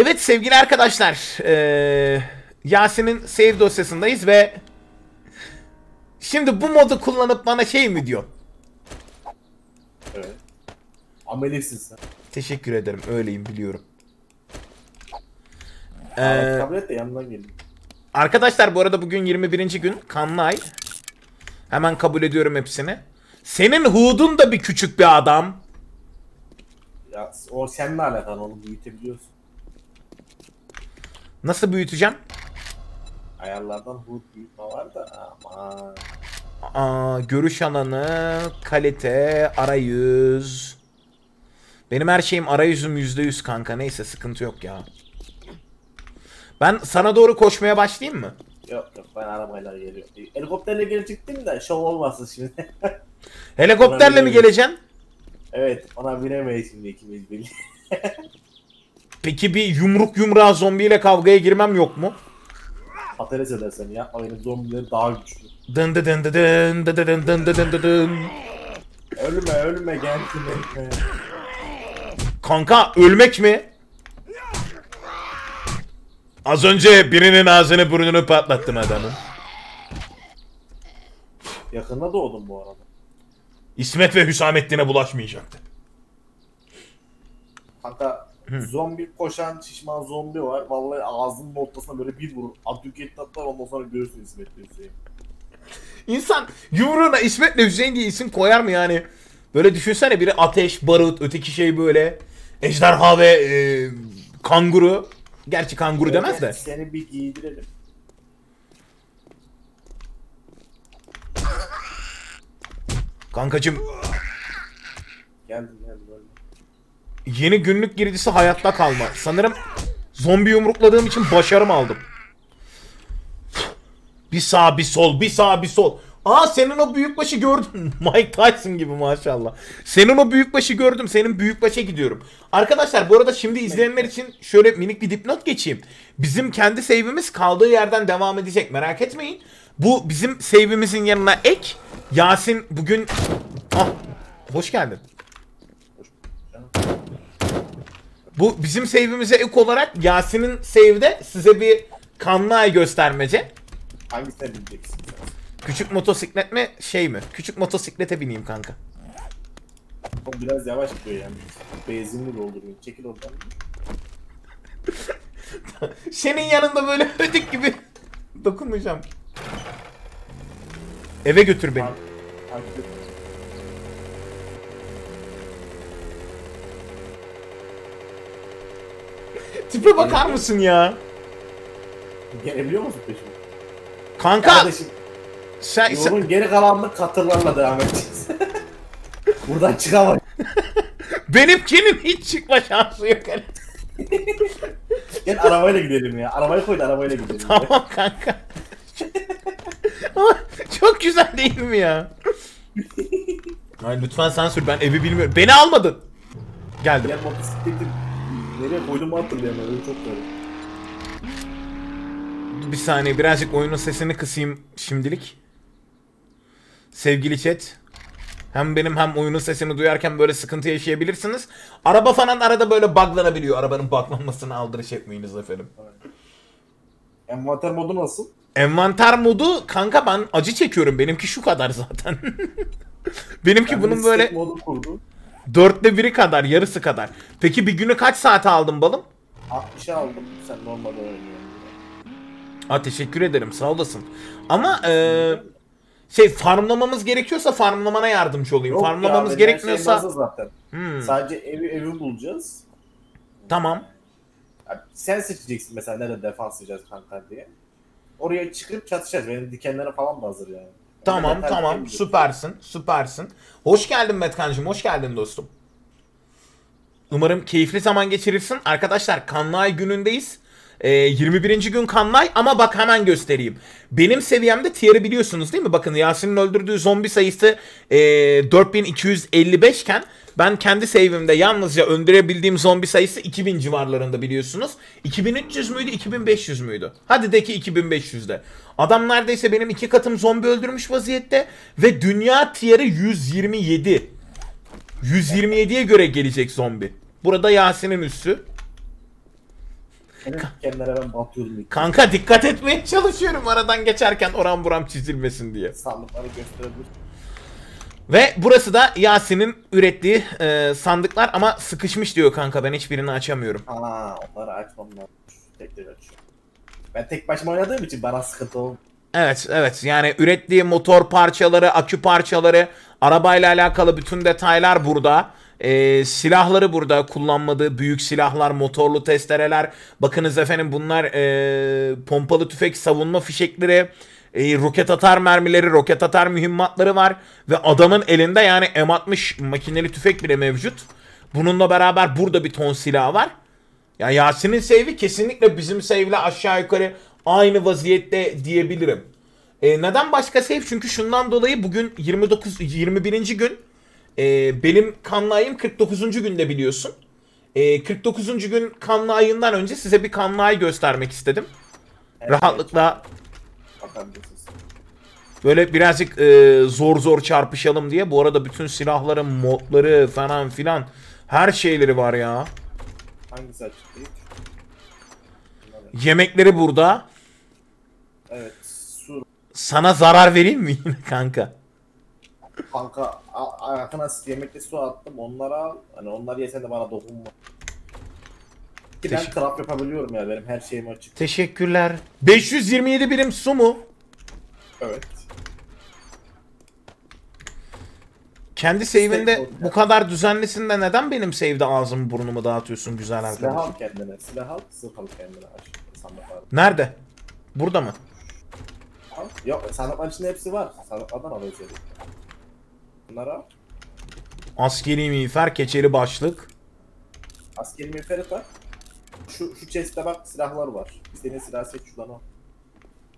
Evet sevgili arkadaşlar, Yasin'in save dosyasındayız ve şimdi bu modu kullanıp bana şey mi diyor? Evet. Amelisin sen. Teşekkür ederim, öyleyim biliyorum. Tablet de yanına gelin. Arkadaşlar bu arada bugün 21. gün, kanlı ay. Hemen kabul ediyorum hepsini. Senin Hud'un da bir küçük bir adam. Ya o seninle alakalı, onu büyütebiliyorsun. Nasıl büyüteceğim? Ayarlardan Hud büyütme var da aman. Aa, görüş alanı, kalite, arayüz. Benim her şeyim arayüzüm %100 kanka, neyse sıkıntı yok ya. Ben sana doğru koşmaya başlayayım mı? Yok yok, ben arabayla geliyorum. Helikopterle gelecektim de şov olmasın şimdi. Helikopterle mi geleceksin? Evet, ona binemeyiz şimdi ikimiz birlikte. Peki bir yumruk yumruğa zombiyle kavgaya girmem yok mu? Patates edersen ya, aynı zombiler daha güçlü. Dın dı dın dı dın dı dın dın dın dı dın. Ölme ölme gençim. Kanka ölmek mi? Az önce birinin ağzını burnunu patlattım adamın. Yakında doğdum bu arada. İsmet ve Hüsamettin'e bulaşmayacaktı. Hatta zombi koşan şişman zombi var. Vallahi ağzının ortasına böyle bir vurur. Abdülkerim atlar, ondan sonra görürsün İsmet ve Hüseyin. İnsan yumruğuna İsmet ve Hüseyin diye isim koyar mı yani? Böyle düşünsene, biri ateş, barut, öteki şey böyle. Ejderha ve kanguru. Gerçi kanguru öyle demez de. Seni bir giydirelim. Kankacım. Geldim geldim. Yeni günlük girdisi hayatta kalma. Sanırım zombi yumrukladığım için başarım aldım. Bir sağ bir sol, bir sağ bir sol. Aa, senin o büyükbaşı gördüm. Mike Tyson gibi maşallah. Senin o büyükbaşı gördüm. Senin büyükbaşa gidiyorum. Arkadaşlar bu arada şimdi izleyenler için şöyle minik bir dipnot geçeyim. Bizim kendi save'imiz kaldığı yerden devam edecek. Merak etmeyin. Bu bizim save'imizin yanına ek. Yasin bugün... Ah, hoş geldin. Bu bizim save'imize ek olarak Yasin'in save'de size bir kanlı ay göstermece. Hangisine bineceksin? Küçük motosiklet mi? Şey mi? Küçük motosiklete bineyim kanka. O biraz yavaş gidiyor yani. Benzinli dolduruyor. Çekil oradan. Senin yanında böyle ödük gibi dokunmayacağım. Eve götür beni. Tipe bakar mısın ya? Gelebiliyor musun peşime? Kanka! Kardeşim. Sen, yolun geri kalanını katırlarla devam edeceğiz. Buradan çıkamayız. Benimkinin hiç çıkma şansı yok. Gel arabayla gidelim ya. Arabayı koy da arabayla gidelim. Tamam ya kanka. Çok güzel değil mi ya? Hayır, lütfen sansür, ben evi bilmiyorum. Beni almadın. Geldim. Gel motosikleti nereye koydum hatırlayamam. Öyle çok garip. Bir saniye, birazcık oyunun sesini kısayım şimdilik. Sevgili chat, hem benim hem oyunun sesini duyarken böyle sıkıntı yaşayabilirsiniz. Araba falan arada böyle buglanabiliyor. Arabanın buglanmasını aldırış etmeyiniz efendim. Evet. Envanter modu nasıl? Envanter modu kanka, ben acı çekiyorum. Benimki şu kadar zaten. Benimki ben bunun böyle 1/4 kadar, yarısı kadar. Peki bir günü kaç saate aldın balım? 60'a aldım. Sen normal oynuyorsun. Ha, teşekkür ederim, sağ olasın. Ama şey, farmlamamız gerekiyorsa farmlamana yardımcı olayım. Yok, farmlamamız ya, gerekmiyorsa şey zaten. Sadece evi bulacağız. Tamam. Ya, sen seçeceksin mesela nerede defans edeceğiz kanka diye. Oraya çıkıp çatışacağız. Benim dikenlere falan da hazır yani. Tamam tamam, süpersin süpersin. Hoş geldin Matkancığım, hoş geldin dostum. Umarım keyifli zaman geçirirsin. Arkadaşlar kanlı ay günündeyiz. 21. gün kanlay ama bak hemen göstereyim. Benim seviyemde tier'i biliyorsunuz değil mi? Bakın Yasin'in öldürdüğü zombi sayısı 4255 iken ben kendi save'imde yalnızca öldürebildiğim zombi sayısı 2000 civarlarında biliyorsunuz. 2300 müydü 2500 müydü? Hadi de ki 2500'de. Adam neredeyse benim 2 katım zombi öldürmüş vaziyette ve dünya tier'i 127. 127'ye göre gelecek zombi. Burada Yasin'in üssü. Kenara ben batıyordum. Kanka dikkat etmeye çalışıyorum aradan geçerken oram buram çizilmesin diye. Sandıkları gösterebilir. Ve burası da Yasin'in ürettiği sandıklar ama sıkışmış diyor kanka, ben hiçbirini açamıyorum. Aa, onları açmam lazım. Tekrar açıyorum. Ben tek başıma oynadığım için bana sıkıntı oldu. Evet evet, yani ürettiği motor parçaları, akü parçaları, arabayla alakalı bütün detaylar burada. Silahları burada, kullanmadığı büyük silahlar, motorlu testereler. Bakınız efendim bunlar pompalı tüfek, savunma fişekleri, roket atar mermileri, roket atar mühimmatları var. Ve adamın elinde yani M60 makineli tüfek bile mevcut. Bununla beraber burada bir ton silah var. Ya Yasin'in save'i kesinlikle bizim save'le aşağı yukarı aynı vaziyette diyebilirim. Neden başka save? Çünkü şundan dolayı bugün 21. gün. Benim kanlı ayım 49. günde biliyorsun. 49. gün kanlı ayından önce size bir kanlı ay göstermek istedim. Evet, rahatlıkla böyle birazcık zor zor çarpışalım diye. Bu arada bütün silahların modları falan filan her şeyleri var ya. Hangisi açık değil? Yemekleri burada. Evet. Sur. Sana zarar vereyim mi yine kanka? Kanka ayakına yemekte su attım, onlara al. Hani onları yesen de bana dokunma. Ben trap yapabiliyorum ya, benim her şeyim açık. Teşekkürler. 527 birim su mu? Evet. Kendi save'inde bu kadar düzenlisin de neden benim save'de ağzımı burnumu dağıtıyorsun güzel arkadaşım? Silah al kendine, silah al, silah al kendine. Nerede? Burada mı? Yok, sandıkların içinde hepsi var. Sandıklardan alıyoruz özellikle. Bunlara askeri miğfer, keçeli başlık. Askeri miğferi tak. Şu chest'te bak silahlar var. İstediğin silah seç şuradan o.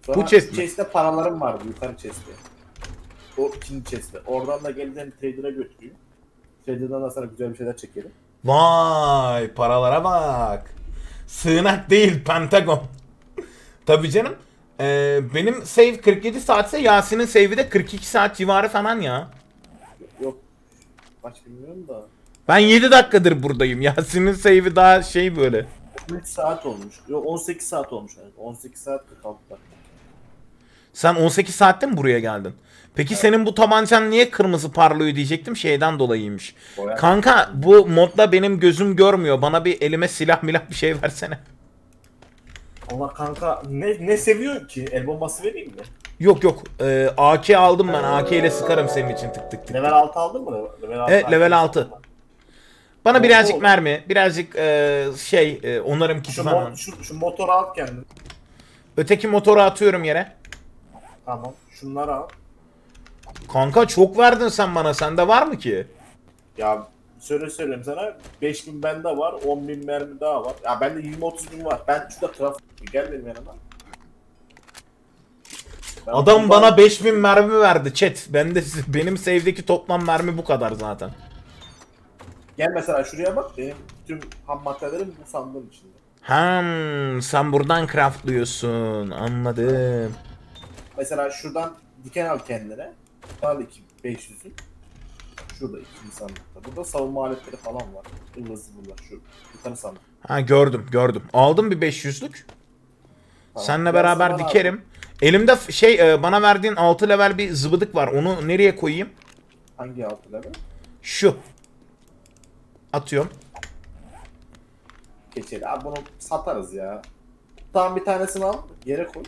Sonra bu chest'te paralarım vardı, yukarı chest'te. O ikinci chest'te. Oradan da geldiğin trader'a götürüyor. Trader'dan da sana güzel bir şeyler çekelim. Vay, paralara bak. Sığınak değil, Pentagon. Tabii canım. Benim save 47 saatse Yasin'in save'i de 42 saat civarı falan ya. Yok. Kaç bilmiyorum da. Ben 7 dakikadır buradayım. Yasin'in save'i daha şey böyle. 13 saat olmuş. Yok 18 saat olmuş. 18 saat 46 dakika. Sen 18 saatte mi buraya geldin? Peki evet. Senin bu tabancan niye kırmızı parlıyor diyecektim, şeyden dolayıymış. Boyan kanka bu modda benim gözüm görmüyor. Bana bir elime silah milah bir şey versene. Allah kanka ne seviyorsun ki? El bombası vereyim mi? Yok yok. AK aldım ben. AK ile sıkarım senin için tık tık tık. Level 6 aldın mı? Evet level 6. Bana motor birazcık oldu. Mermi, birazcık onarım kiti falan. Şu motoru al kendin. Öteki motoru atıyorum yere. Tamam. Şunları al. Kanka çok verdin sen bana. Sende var mı ki? Ya söyleyeyim sana. 5000 bende var. 10.000 mermi daha var. Ya bende 20-30 bin var. Ben şurada trafik. Gel benim yanıma. Ben adam bana 5000 mermi verdi chat. Benim save'deki toplam mermi bu kadar zaten. Gel mesela şuraya bak. Benim tüm ham maddelerim bu sandığın içinde. Hmm, sen buradan craftlıyorsun. Anladım. Mesela şuradan diken al kendine. Al 2500'ü. Şurada ikinci sandıkta. Burada savunma aletleri falan var. Hızlı bunlar. Şu yukarı sandık. Ha gördüm. Aldım bir 500'lük. Tamam. Seninle beraber dikerim. Abi. Elimde bana verdiğin 6 level bir zıbıdık var. Onu nereye koyayım? Hangi 6 level? Şu. Atıyorum. Keçeli. Abi bunu satarız ya. Tamam bir tanesini al. Yere koy.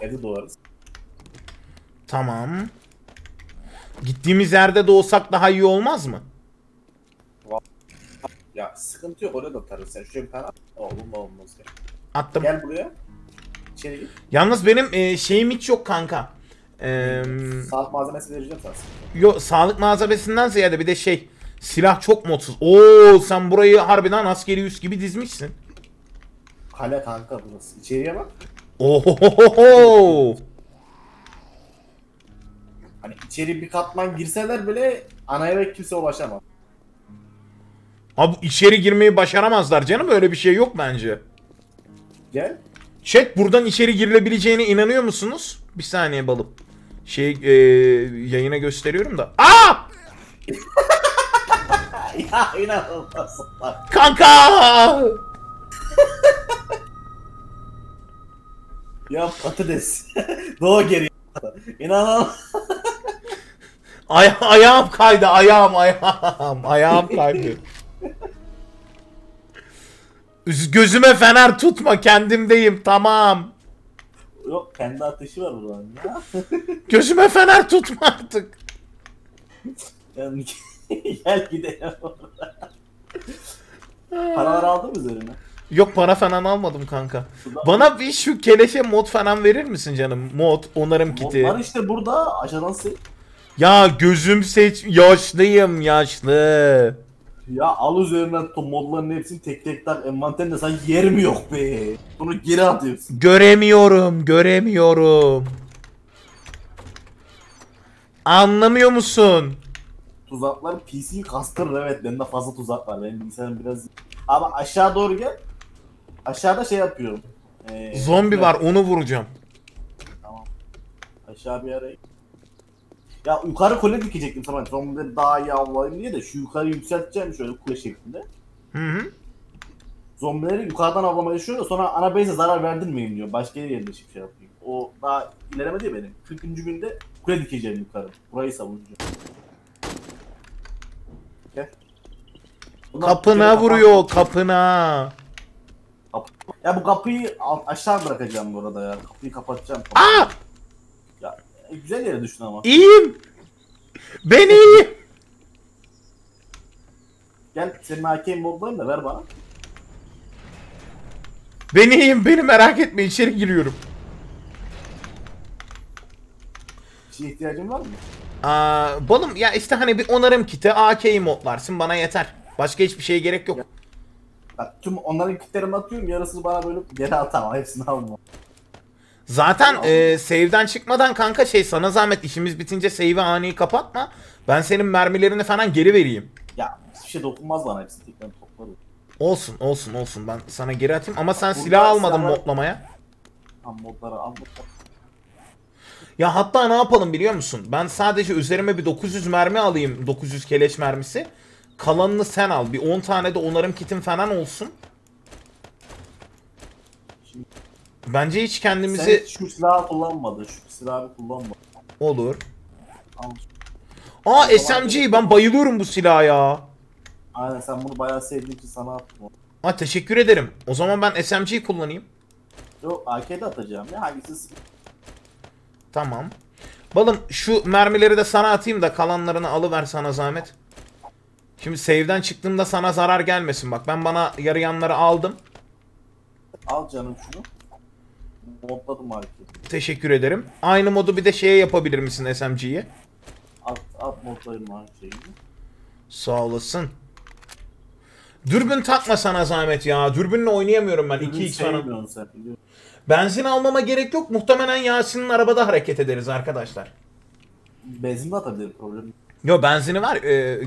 Evde doğarız. Tamam. Gittiğimiz yerde de olsak daha iyi olmaz mı? Ya sıkıntı yok. Orada da atarız. Sen şuraya bir tane at. Olmaz. Attım. Gel buraya. İçeri. Yalnız benim şeyim hiç yok kanka. Sağlık malzemesi vereceğim sana. Yok, sağlık malzemesinden ziyade bir de silah çok modsuz. Oo, sen burayı harbiden askeri üst gibi dizmişsin. Kale kanka burası. İçeriye bak. Ohohoho. Hani içeri bir katman girseler bile ana eve kimse ulaşamaz. Abi içeri girmeyi başaramazlar canım, öyle bir şey yok bence. Gel. Chat, buradan içeri girilebileceğine inanıyor musunuz? Bir saniye balım. Yayına gösteriyorum da. Aa! Ya inanılmaz. Kanka! Ya patates. Doğa geri. İnanamam. Ayağım kaydı, ayağım kaydı. Gözüme fener tutma, kendimdeyim, tamam. Yok, kendi ateşi var buradan ya. Gözüme fener tutma artık. Yani, gel gidelim oradan. Paralar aldın mı üzerine? Yok, para falan almadım kanka. Bana bir şu keleşe mod falan verir misin canım? Mod, onarım kiti. Var işte burada, aşağıdan sil. Ya gözüm seç... Yaşlıyım, yaşlı. Ya al üzerinden modların hepsini tek tek tak, envanterinde sanki yer mi yok be? Bunu geri atıyorsun. Göremiyorum, göremiyorum. Anlamıyor musun? Tuzaklar PC'yi kastırır, evet. Bende fazla tuzak var, benim bilgisayarım biraz... Ama aşağı doğru gel. Aşağıda şey yapıyorum. Zombi var, onu vuracağım. Tamam. Aşağı bir arayayım. Ya yukarı kule dikecektim tamam, zombileri daha iyi avlayayım diye de şu yukarı yükselteceğim şöyle kule şeklinde. Hı. Zombileri yukarıdan avlamaya çalışıyor, sonra ana base'e zarar verdirmeyeyim diyor. Başka yere yerleşip şey yapayım. O daha ilerlemedi ya benim. 40. günde kule dikeceğim yukarı. Burayı savunacağım. Gel. Bunlar kapına vuruyor, kapına. Ya bu kapıyı aşağı bırakacağım bu arada ya. Kapıyı kapatacağım. Aa! Ya güzel yere düştün ama. İyiyim. Ben iyiyim. Gel senin hakem modlarını da ver bana. Ben iyiyim, beni merak etme, içeri giriyorum. Bir şeye ihtiyacın var mı? Aa, balım ya işte hani bir onarım kiti, AK'yi modlarsın bana yeter. Başka hiçbir şeye gerek yok. Ya, tüm onların kitlerimi atıyorum, yarısını bana böyle geri atamam, hepsini alma. Zaten save'den çıkmadan kanka şey, sana zahmet işimiz bitince save'i ani kapatma. Ben senin mermilerini falan geri vereyim. Ya hiçbir şey dokunmaz bana, hepsini tekrar toplarım. Olsun olsun olsun, ben sana geri atayım ama sen silah almadın silahlar... modlamaya. Tamam modları al. Ya hatta ne yapalım biliyor musun? Ben sadece üzerime bir 900 mermi alayım, 900 keleş mermisi. Kalanını sen al. Bir 10 tane de onarım kitim falan olsun. Şimdi, bence hiç kendimizi... Sen hiç şu silahı kullanmadın. Şu silahı kullanmadın. Olur. Al. Aa SMG, ben bayılıyorum bu silaha ya. Aynen, sen bunu bayağı sevdiğin için sana attım. Aa teşekkür ederim. O zaman ben SMG'yi kullanayım. Yok AK'de atacağım ya, hangisi? Tamam. Balım şu mermileri de sana atayım da kalanlarını alıver sana zahmet. Şimdi save'den çıktığımda sana zarar gelmesin. Bak ben bana yarayanları aldım. Al canım şunu. Modladım abi. Teşekkür ederim. Aynı modu bir de şeye yapabilir misin, SMG'ye? At modlarım abi şeyini. Sağ olasın. Dürbün takma sana zahmet ya. Dürbünle oynayamıyorum ben. Dürbün 2x falan. Benzin almama gerek yok. Muhtemelen Yasin'in arabada hareket ederiz arkadaşlar. Benzin de atabilir, problem yok. Yo benzini var,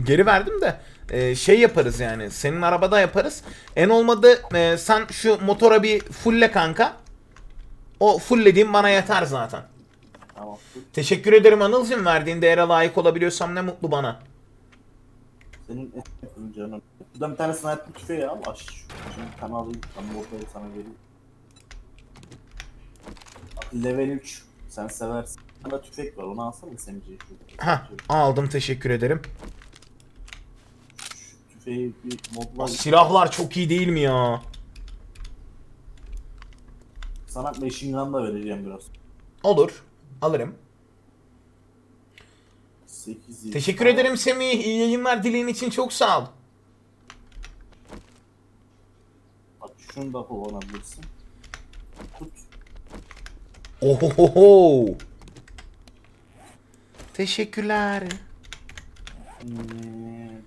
geri verdim de şey yaparız yani, senin arabada yaparız. En olmadı sen şu motora bir fulle kanka. O fullediğim bana yeter zaten. Tamam. Teşekkür ederim Anıl'cığım, verdiğin değere layık olabiliyorsam ne mutlu bana. Senin canım. Buradan bir tane sniper tüfeği al, aç. Şimdi kanalı motoru sana vereyim. Level 3 sen seversin. Bana tüfek var, onu alsana SMG'yi. Ha aldım, teşekkür ederim. Şu tüfeği bir modla... Silahlar çok iyi değil mi ya? Sana machine gun da vereceğim biraz. Olur, alırım. 8, teşekkür ederim Semih, iyi yayınlar dileğin için çok sağ ol. Bak şunu da kullanabilirsin. Tut. Ohohoho. Teşekkürler.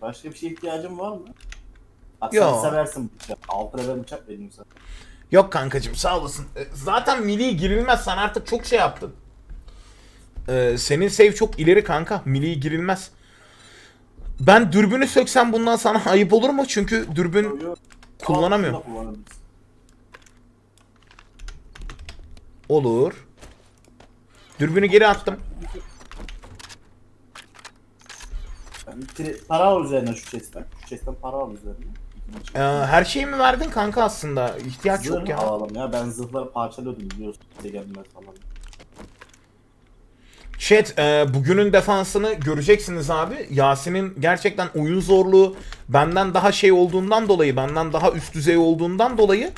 Başka bir şeye ihtiyacın var mı? Bak sen seversin bıçak. 6 level bıçak vereyim sana. Yok kankacığım sağ olasın. Zaten miliye girilmez, sen artık çok şey yaptın. Senin save çok ileri kanka. Miliye girilmez. Ben dürbünü söksem bundan sana ayıp olur mu? Çünkü dürbün kullanamıyorum. Olur. Dürbünü geri attım. Para al üzerine şu chest'ten. Şu chest'ten para al üzerine. Her şeyi mi verdin kanka aslında? İhtiyaç zırh yok ya. Alalım ya. Ben zırhları parçalıyordum biliyorsun. Chat, bugünün defansını göreceksiniz abi. Yasin'in gerçekten oyun zorluğu benden daha şey olduğundan dolayı, benden daha üst düzey olduğundan dolayı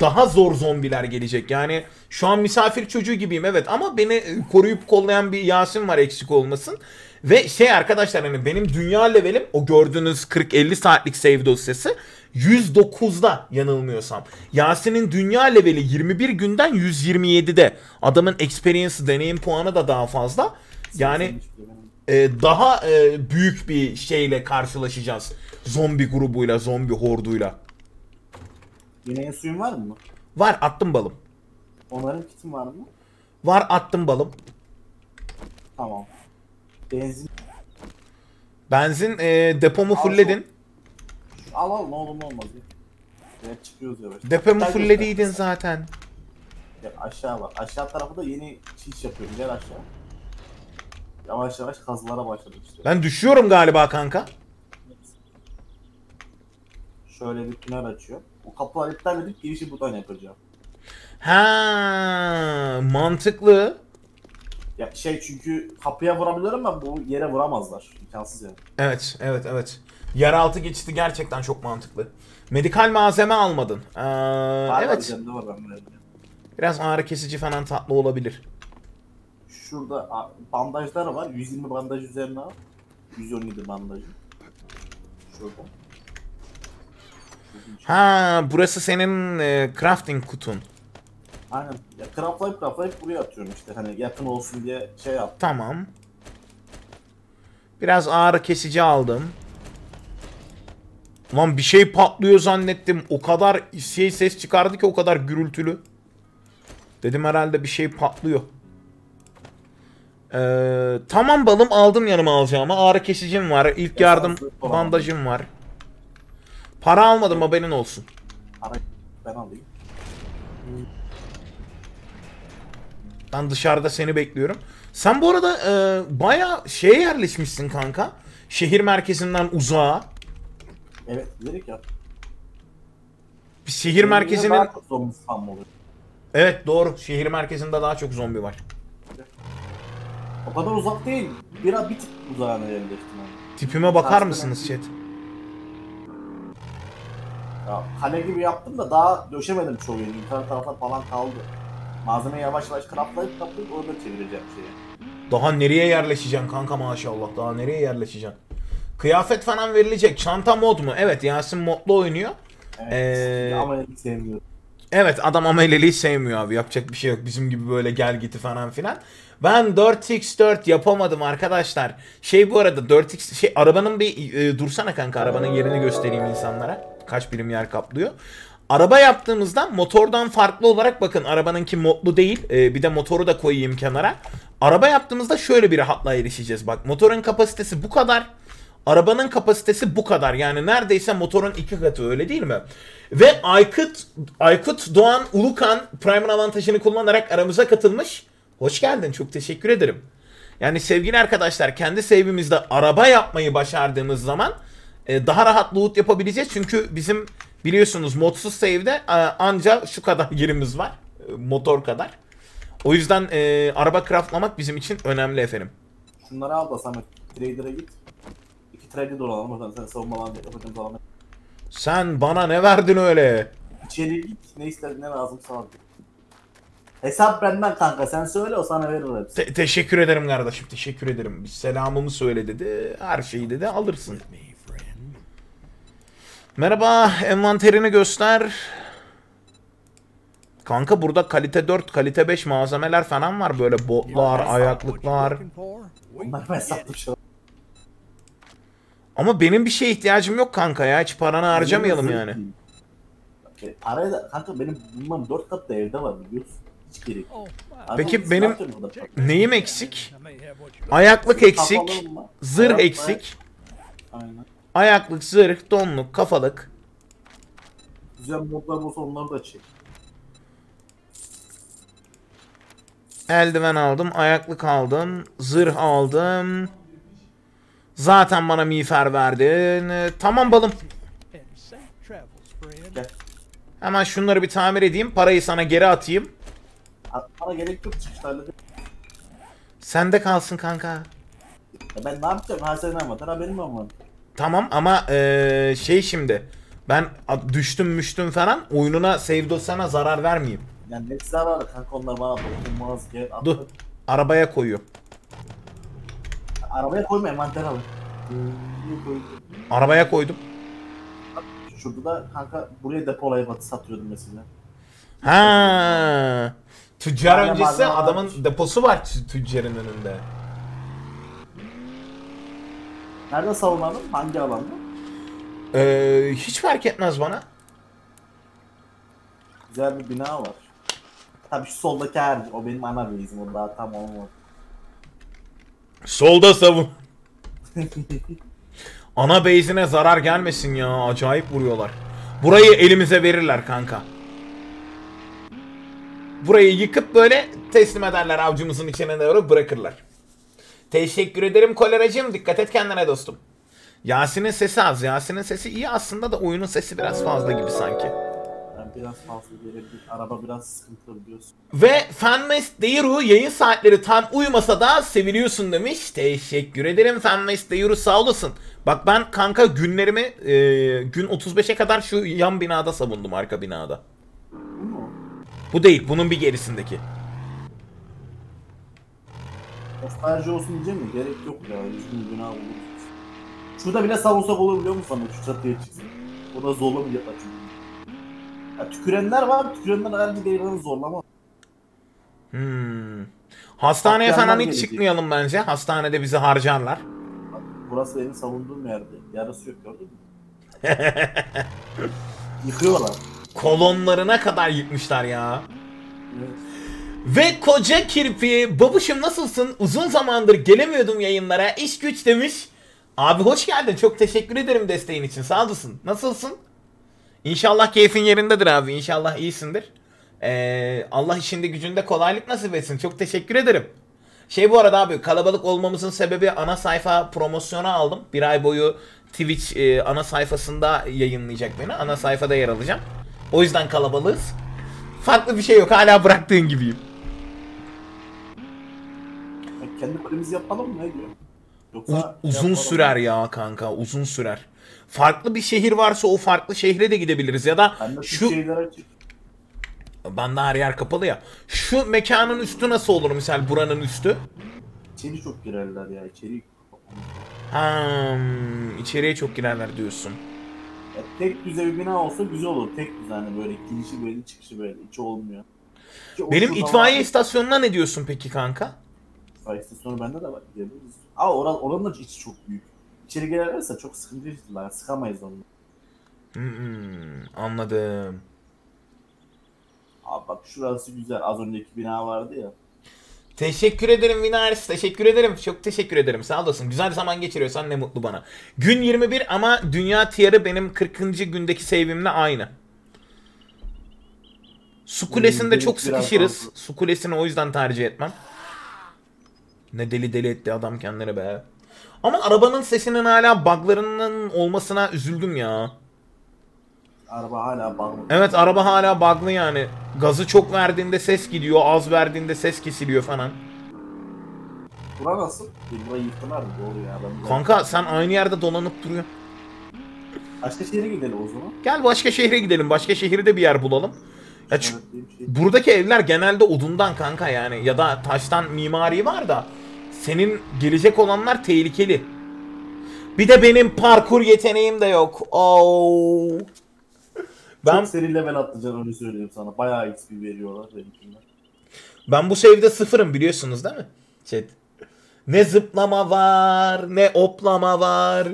daha zor zombiler gelecek. Yani şu an misafir çocuğu gibiyim evet, ama beni koruyup kollayan bir Yasin var, eksik olmasın. Ve şey arkadaşlar, hani benim dünya levelim, o gördüğünüz 40-50 saatlik save dosyası 109'da yanılmıyorsam. Yasin'in dünya leveli 21 günden 127'de. Adamın experience, deneyim puanı da daha fazla. Yani daha büyük bir şeyle karşılaşacağız. Zombi grubuyla, zombi horduyla. Yine suyun var mı? Var, attım balım. Onların kitim var mı? Var, attım balım. Tamam. Benzin. Benzin depomu fulledin. Al al, ne olur ne olmaz. Evet, çıkıyoruz yavaş. Depomu fullediydin zaten. Ya aşağı var. Aşağı tarafı da yeni çiş yapıyorum. Gel aşağı. Yavaş yavaş kazılara başladık işte. Ben düşüyorum galiba kanka. Şöyle bir tünel açıyor. O kapıları iptal edip girişi buradan yapacağım. Ha, mantıklı. Ya şey, çünkü kapıya vurabilirim ama bu yere vuramazlar. İmkansız yani. Evet, evet, evet. Yeraltı geçti gerçekten çok mantıklı. Medikal malzeme almadın. Evet. Biraz ağrı kesici falan tatlı olabilir. Şurada bandajlar var. 120 bandaj üzerine al. 117 bandajı. Şurada. Ha, burası senin crafting kutun. Aynen. Ya craftlayıp buraya atıyorum işte, hani yakın olsun diye şey yap. Tamam. Biraz ağrı kesici aldım. Lan bir şey patlıyor zannettim. O kadar şey ses çıkardı ki, o kadar gürültülü. Dedim herhalde bir şey patlıyor. Tamam balım, aldım yanıma alacağımı. Ağrı kesicim var. İlk yardım bandajım var. Para almadım, haberin olsun. Parayı ben alayım. Ben dışarıda seni bekliyorum. Sen bu arada bayağı şeye yerleşmişsin kanka. Şehir merkezinden uzağa. Evet, bilerek ya. Bir şehir merkezinin... Evet doğru, şehir merkezinde daha çok zombi var. O kadar uzak değil. Biraz bir tık uzağına yerleştim. Tipime bakar mısınız chat? Ya, kale gibi yaptım da daha döşemedim çoğu yeri. İnternet tarafta falan kaldı. Malzemeyi yavaş yavaş craftlayıp orada çevireceğim şeyi. Daha nereye yerleşeceksin kanka maşallah, daha nereye yerleşeceksin? Kıyafet falan verilecek. Çanta mod mu? Evet, Yasin modlu oynuyor. Evet, ameliyeliği sevmiyor. Evet, adam ameliyeliği sevmiyor abi, yapacak bir şey yok. Bizim gibi böyle gel giti falan filan. Ben 4x4 yapamadım arkadaşlar. Şey bu arada 4x şey, arabanın bir dursana kanka, arabanın yerini göstereyim insanlara. Kaç birim yer kaplıyor. Araba yaptığımızda motordan farklı olarak, bakın arabanınki modlu değil. Bir de motoru da koyayım kenara. Araba yaptığımızda şöyle bir rahatlığa erişeceğiz. Bak, motorun kapasitesi bu kadar. Arabanın kapasitesi bu kadar. Yani neredeyse motorun 2 katı, öyle değil mi? Ve Aykut Doğan Ulukan Prime'ın avantajını kullanarak aramıza katılmış. Hoş geldin. Çok teşekkür ederim. Yani sevgili arkadaşlar, kendi save'imizde araba yapmayı başardığımız zaman daha rahat loot yapabileceğiz. Çünkü bizim biliyorsunuz modsuz save'de ancak şu kadar yerimiz var. Motor kadar. O yüzden araba craftlamak bizim için önemli efendim. Şunları al da Samet. Trader'a git. 2 trader dolanalım. O zaman sen savunmalarını yapacağım zaman. Sen bana ne verdin öyle? İçeri git. Ne istedin, ne lazım sana. Hesap benden kanka. Sen söyle, o sana verir hepsi. Teşekkür ederim kardeşim. Teşekkür ederim. Selamımı söyle dedi. Her şeyi dedi. Alırsın. Merhaba, envanterini göster. Kanka burada kalite 4, kalite 5 malzemeler falan var. Böyle botlar, ayaklıklar. Ama benim bir şeye ihtiyacım yok kanka ya. Hiç paranı harcamayalım yani. Parayı da kanka benim bundan 4 kat da evde var biliyorsun. Hiç gerek. Peki benim neyim eksik? Ayaklık eksik, zırh eksik. Aynen. Ayaklık, zırh, donluk, kafalık. Güzel modlar olsa onları da çek. Eldiven aldım, ayaklık aldım, zırh aldım. Zaten bana miğfer verdin. Tamam balım. Hemen şunları bir tamir edeyim. Parayı sana geri atayım. Para gerek yok. Sende kalsın kanka. Ya ben ne yapacağım? Her sene anlatan haberim olmadı. Tamam ama şey şimdi. Ben düştüm müştüm falan. Oyununa, save dosyana zarar vermeyeyim. Yani ne zararı kanka, onlar bana dokunmaz. Dur. Arabaya koyuyor. Arabaya koyma, envanter alın. Arabaya koydum. Şurada da kanka buraya depolayıp satıyordum mesela. Ha. Tüccar yani öncesi adamın deposu var tüccarın önünde. Nerede savunalım? Hangi alanda? Hiç fark etmez bana. Güzel bir bina var. Tabii şu soldaki her, o benim ana reizim, o daha tam olmadı. Solda savun. Ana base'ine zarar gelmesin ya, acayip vuruyorlar. Burayı elimize verirler kanka. Burayı yıkıp böyle teslim ederler, avcımızın içine doğru bırakırlar. Teşekkür ederim koleracığım, dikkat et kendine dostum. Yasin'in sesi az, Yasin'in sesi iyi aslında da oyunun sesi biraz fazla gibi sanki. Biraz fazla gelebilir. Araba biraz sıkıntılı biliyorsun. Ve Fanmest Deyru yayın saatleri tam uyumasa da seviliyorsun demiş. Teşekkür ederim Fanmest Deyru, sağ olasın. Bak ben kanka günlerimi gün 35'e kadar şu yan binada savundum, arka binada. Bu değil, bunun bir gerisindeki. Nostalji olsun diyeceğim mi? Gerek yok ya. Üzgün günah olur. Şurada bile savunsak olur biliyor musun? Şu çatıya çıksın. O da zorla bir yapar çünkü. Ya tükürenler var, tükürenler herhalde devranı zorlamaz. Hastaneye falan hiç çıkmayalım bence. Hastanede bizi harcarlar. Bak, burası benim savunduğum yerde. Yarısı yok, gördün mü? Yıkıyorlar. Kolonlarına kadar yıkmışlar ya. Evet. Ve koca kirpi, babuşum nasılsın? Uzun zamandır gelemiyordum yayınlara. İş güç demiş. Abi hoş geldin. Çok teşekkür ederim desteğin için. Sağ olasın. Nasılsın? İnşallah keyfin yerindedir abi. İnşallah iyisindir. Allah işinde gücünde kolaylık nasip etsin. Çok teşekkür ederim. Şey bu arada abi, kalabalık olmamızın sebebi ana sayfa promosyona aldım. Bir ay boyu Twitch ana sayfasında yayınlayacak beni. Ana sayfada yer alacağım. O yüzden kalabalığız. Farklı bir şey yok. Hala bıraktığın gibiyim. Kendi kulemizi yapalım mı? Ne diyor? Yoksa uzun sürer ya kanka. Uzun sürer. Farklı bir şehir varsa o farklı şehre de gidebiliriz ya da şu... Bende her yer kapalı ya. Şu mekanın üstü nasıl olur misal, buranın üstü? İçeri çok girerler ya, içeri. İçeriye çok girerler diyorsun. Ya, tek düze bir bina olsa güzel olur, tek düze hani böyle girişi böyle çıkışı böyle, hiç olmuyor. Ki benim itfaiye var. İstasyonuna ne diyorsun peki kanka? İtfaiye istasyonu bende de var, gidebiliriz. Aa oranın da içi çok büyük. İçeri girerlerse çok sıkıntılar, sıkamayız onu. Anladım. Abi bak şurası güzel, az önceki bina vardı ya. Teşekkür ederim Vinayars, teşekkür ederim. Çok teşekkür ederim, sağ olasın. Güzel zaman geçiriyorsan ne mutlu bana. Gün 21 ama dünya tiyarı benim 40. gündeki save'imle aynı. Su kulesinde çok sıkışırız. Su kulesini o yüzden tercih etmem. Ne deli etti adam kendini be. Ama arabanın sesinin hala buglarının olmasına üzüldüm ya. Araba hala buglı. Evet, araba hala buglı yani. Gazı çok verdiğinde ses gidiyor, az verdiğinde ses kesiliyor falan. Bura nasıl? Burayı yıktılar mı? Doğru ya. Kanka sen aynı yerde dolanıp duruyorsun. Başka şehre gidelim o zaman. Gel başka şehre gidelim. Başka şehirde bir yer bulalım. Ya buradaki evler genelde odundan kanka yani. Ya da taştan mimari var da. Senin gelecek olanlar tehlikeli. Bir de benim parkur yeteneğim de yok. Oo. Çok seri level atlayacağım, öyle söyleyeyim sana. Bayağı XP veriyorlar. Ben bu save'de sıfırım biliyorsunuz değil mi? Chat. Ne zıplama var, ne oplama var.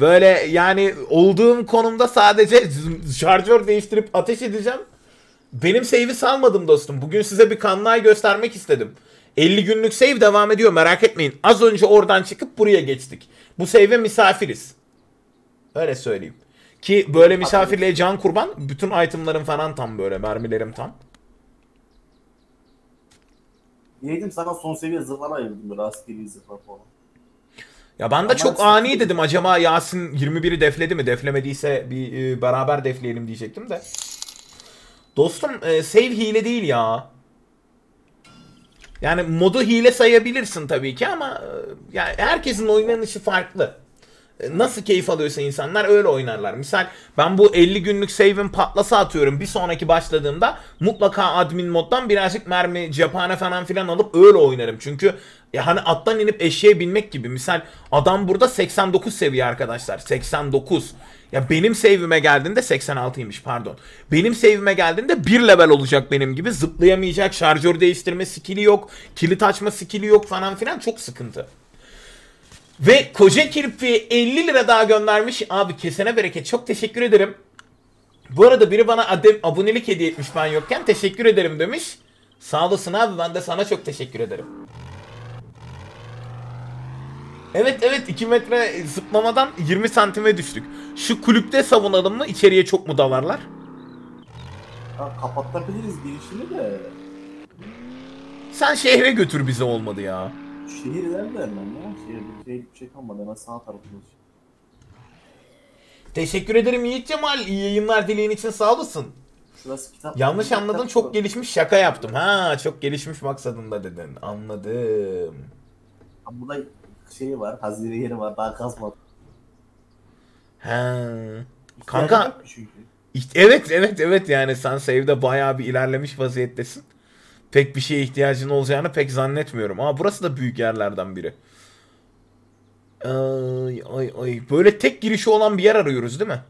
Böyle yani olduğum konumda sadece şarjör değiştirip ateş edeceğim. Benim save'i salmadım dostum. Bugün size bir kanlayı göstermek istedim. 50 günlük save devam ediyor, merak etmeyin. Az önce oradan çıkıp buraya geçtik. Bu save'e misafiriz. Öyle söyleyeyim. Ki böyle misafirliğe can kurban. Bütün itemlarım falan tam böyle. Mermilerim tam. Yedim sana son seviye zırhlar ayırdım. Böyle askeri zırhlar falan. Ya ben de ama çok ani dedim, acaba Yasin 21'i defledi mi? Deflemediyse bir beraber defleyelim diyecektim de. Dostum save hile değil ya. Yani modu hile sayabilirsin tabii ki ama yani herkesin oynanışı farklı. Nasıl keyif alıyorsa insanlar öyle oynarlar. Misal ben bu 50 günlük save'in patlasa atıyorum. Bir sonraki başladığımda mutlaka admin moddan birazcık mermi, cephane falan filan alıp öyle oynarım. Çünkü ya hani attan inip eşeğe binmek gibi. Misal adam burada 89 seviye arkadaşlar. 89. Ya benim save'ime geldiğinde 86'ymış pardon. Benim save'ime geldiğinde 1 level olacak benim gibi. Zıplayamayacak, şarjör değiştirme skill'i yok, kilit açma skill'i yok falan filan, çok sıkıntı. Ve koca kirpi 50 lira daha göndermiş. Abi kesene bereket, çok teşekkür ederim. Bu arada biri bana abonelik hediye etmiş ben yokken, teşekkür ederim demiş. Sağ olasın abi, ben de sana çok teşekkür ederim. Evet evet, 2 metre zıplamadan 20 santime düştük. Şu kulüpte savunalım mı, içeriye çok mu dalarlar? Ya kapatabiliriz girişini de. Sen şehre götür bizi olmadı ya. Şehir nerede lan ya? Şehirde bir şey kalmadı. Hemen sağ tarafımız. Teşekkür ederim Yiğit Cemal. İyi yayınlar dileğin için, sağ olasın. Yanlış anladın. Çok gelişmiş şaka yaptım. Ha, çok gelişmiş maksadında dedin. Anladım. Burada şey var. Hazine yeri var. Daha kazmadım. He. Kanka. Evet evet evet, yani sen save'de bayağı bir ilerlemiş vaziyettesin. Pek bir şeye ihtiyacın olacağını pek zannetmiyorum. Aa, burası da büyük yerlerden biri. Ay ay ay. Böyle tek girişi olan bir yer arıyoruz değil mi?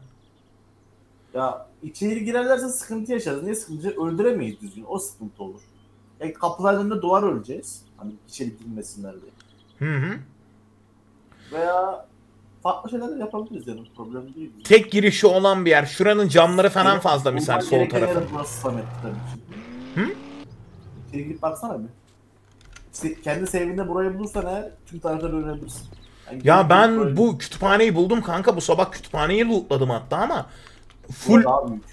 Ya içeri girerlerse sıkıntı yaşarız. Niye sıkıntı? Öldüremeyiz düzgün. O sıkıntı olur. Yani kapılardan da duvar öleceğiz. Hani içeri girmesinler diye. Hı. Veya farklı şeyler de yapabiliriz yani. Problem değil. Tek girişi olan bir yer. Şuranın camları falan evet, fazla misal sol tarafı. Hı? İçeri girip baksana bir. Kendi sevginde burayı bulursan eğer tüm taraftan öğrenebilirsin. Yani ya ben böyle... bu kütüphaneyi buldum kanka. Bu sabah kütüphaneyi lootladım hatta ama full büyük,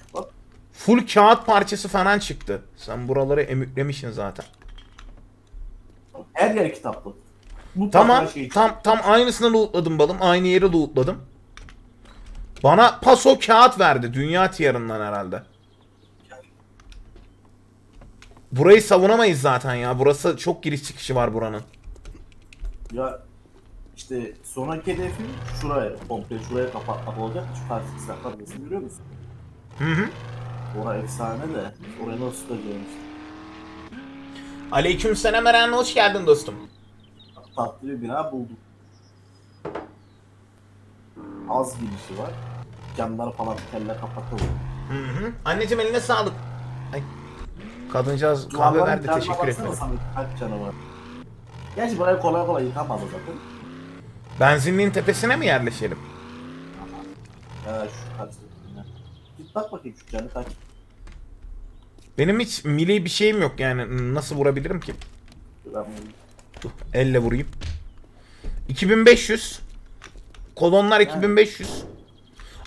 full kağıt parçası falan çıktı. Sen buraları emüklemişsin zaten. Her yer kitaplı. Tamam, tam aynısını lootladım balım. Aynı yeri lootladım. Bana paso kağıt verdi. Dünya tiyarından herhalde. Burayı savunamayız zaten ya. Burası çok giriş çıkışı var buranın. Ya işte sonraki hedefim şuraya, komple şuraya kapatmak olacak. Şu karşı silahlar resim görüyor musun? Hı. Orası efsane de. Oraya nasıl tutacağım işte. Aleykümselam Eren, hoş geldin dostum. Tatlı bir bina buldum. Az girişi var. Camları falan kelle kapatalım. Hı. Anneciğim eline sağlık. Ay. Kadıncağız kahve verdi, teşekkür etmedim. Gerçi burayı kolay kolay yıkamaz zaten. Benzinliğin tepesine mi yerleşelim? Tamam. Şu karşısına. Git bak bakayım şu canı kaç. Benim hiç milli bir şeyim yok yani, nasıl vurabilirim ki? Dur, elle vurayım. 2500. Kolonlar 2500.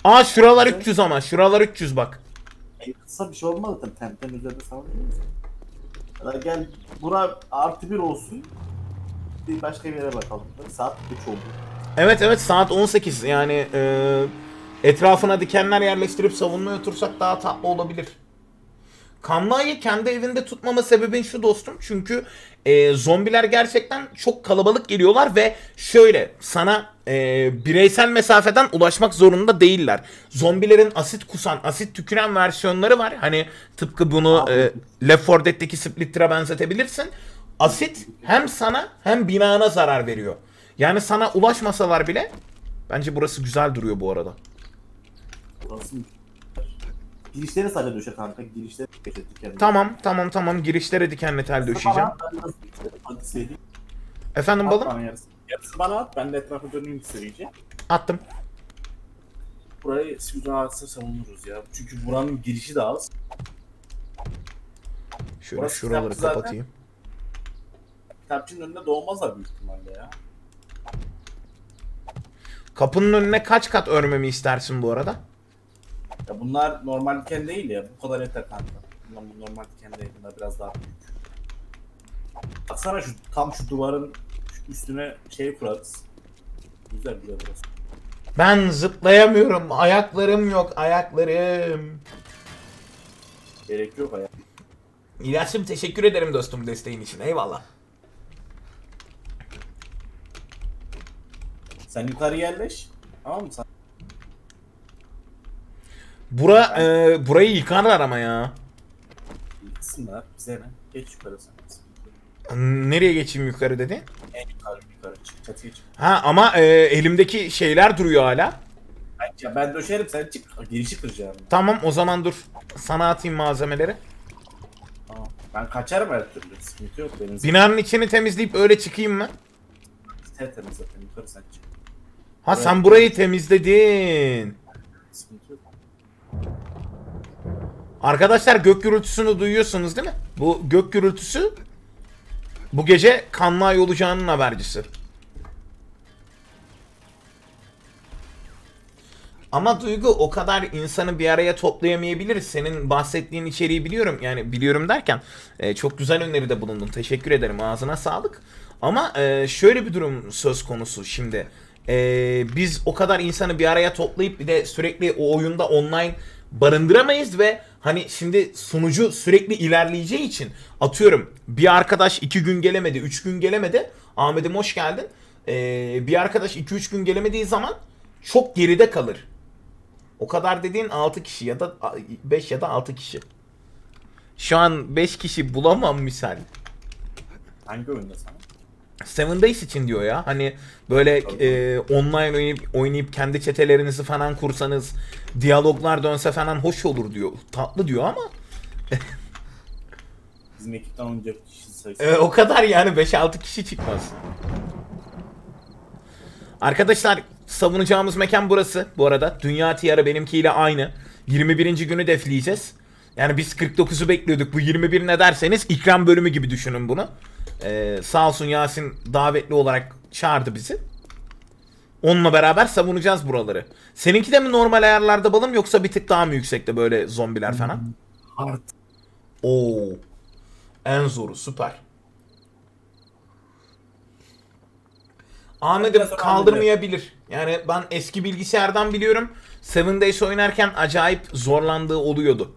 Aa şuralar 300 ama, şuralar 300 bak. Kısa bir şey olmadı tabii, temtem üzerinde sağlayabiliriz. Ya gel bura artı 1 olsun, bir başka bir yere bakalım. Saat 3 oldu. Evet evet, saat 18 yani etrafına dikenler yerleştirip savunmaya otursak daha tatlı olabilir. Kanlayı kendi evinde tutmama sebebin şu dostum, çünkü zombiler gerçekten çok kalabalık geliyorlar ve şöyle sana bireysel mesafeden ulaşmak zorunda değiller. Zombilerin asit kusan, asit tüküren versiyonları var. Hani tıpkı bunu Left 4 Dead'deki Splitter'a benzetebilirsin. Asit hem sana hem binana zarar veriyor. Yani sana ulaşmasalar bile, bence burası güzel duruyor bu arada. Burası mı? Girişlere sadece döşe kanka, girişlere dikenle. Tamam, girişlere dikenle tel döşeyeceğim. Efendim balım? Yarısı bana at, ben de etrafı döneyim isteyeceğim. Attım. Burayı sizden alsa savunuruz ya, çünkü buranın girişi de az. Şöyle burası şuraları kapatayım. Kitapçının önüne doğmazlar büyük ihtimalle ya. Kapının önüne kaç kat örmemi istersin bu arada? Ya bunlar normal diken değil ya, bu kadar yeter kanka. Bunlar normal diken değil, bunlar biraz daha büyük. Baksana şu, tam şu duvarın üstüne şey kurarız. Güzel bir yer burası. Ben zıplayamıyorum. Ayaklarım yok. Ayaklarım. Gerek yok ayak. İlaçım teşekkür ederim dostum desteğin için. Eyvallah. Sen yukarı yerleş. Tamam mı? Burayı yıkarlar ama ya. Yıksınlar. Bize ne? Geç yukarı sen. Nereye geçeyim yukarı dedi? En yukarı çık. Çatıya çık. Ha ama elimdeki şeyler duruyor hala. Ya ben döşerim sen çık. Girişi kıracağım. Tamam o zaman dur. Sana atayım malzemeleri. Tamam. Ben kaçarım her türlü. Sıkıntı yok benim. Binanın içini temizleyip öyle çıkayım mı? Tertemiz zaten. Yukarı sen çık. Ha buraya sen burayı temizledin. Sıkıntı yok. Arkadaşlar gök gürültüsünü duyuyorsunuz değil mi? Bu gök gürültüsü bu gece kanlı ay olacağının habercisi. Ama Duygu o kadar insanı bir araya toplayamayabilir. Senin bahsettiğin içeriği biliyorum. Yani biliyorum derken çok güzel öneride bulundun. Teşekkür ederim. Ağzına sağlık. Ama şöyle bir durum söz konusu şimdi. Biz o kadar insanı bir araya toplayıp bir de sürekli o oyunda online barındıramayız ve hani şimdi sunucu sürekli ilerleyeceği için atıyorum bir arkadaş 2 gün gelemedi, 3 gün gelemedi. Ahmet'im hoş geldin. Bir arkadaş 2-3 gün gelemediği zaman çok geride kalır. O kadar dediğin 6 kişi ya da 5 ya da 6 kişi. Şu an 5 kişi bulamam misal. Hangi oyunda sana? 7 Days için diyor ya. Hani böyle online oynayıp kendi çetelerinizi falan kursanız, diyaloglar dönse falan hoş olur diyor. Tatlı diyor ama. Bizim ekipten 14 kişi sayısı. O kadar yani 5-6 kişi çıkmaz. Arkadaşlar savunacağımız mekan burası bu arada. Dünya tiyarı benimkiyle aynı. 21. günü defleyeceğiz. Yani biz 49'u bekliyorduk. Bu 21 ne derseniz ikram bölümü gibi düşünün bunu. Sağ olsun Yasin davetli olarak çağırdı bizi. Onunla beraber savunacağız buraları. Seninki de mi normal ayarlarda balım yoksa bir tık daha mı yüksekte böyle zombiler falan? Art. Oo. En zoru süper. Ahmet'im kaldırmayabilir. Yani ben eski bilgisayardan biliyorum. 7 Days oynarken acayip zorlandığı oluyordu.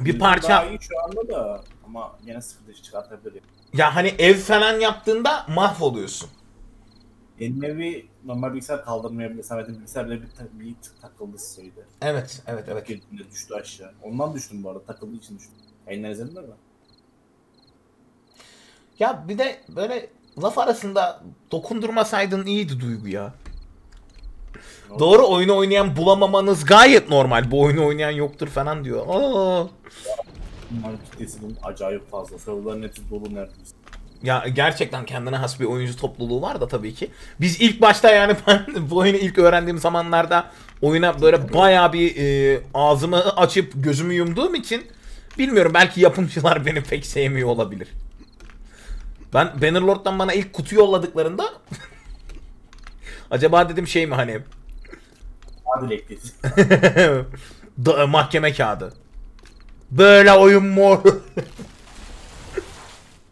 Bir parça daha iyi şu anda da ama yine sıkıntı çıkartabilir. Ya hani ev falan yaptığında mahvoluyorsun. Benim evi normal bilgisayar kaldırmayabilir. Samet'in bilgisayar bile bir tık takıldı şeydi. Evet. Girdiğinde düştü aşağı. Ondan düştüm bu arada. Takıldığı için düştüm. Yayınlar izledin mi? Ya bir de böyle laf arasında dokundurmasaydın iyiydi Duygu ya. Doğru oyunu oynayan bulamamanız gayet normal. Bu oyunu oynayan yoktur falan diyor. Aa. Bunların kitlesinin acayip fazla. Serverların hepsi dolu neredeyse. Ya gerçekten kendine has bir oyuncu topluluğu var da tabii ki. Biz ilk başta yani ben bu oyunu ilk öğrendiğim zamanlarda oyuna böyle bayağı bir ağzımı açıp gözümü yumduğum için bilmiyorum belki yapımcılar beni pek sevmiyor olabilir. Ben Bannerlord'dan bana ilk kutu yolladıklarında acaba dedim şey mi hani? Mahkeme kağıdı. Böyle oyun mor.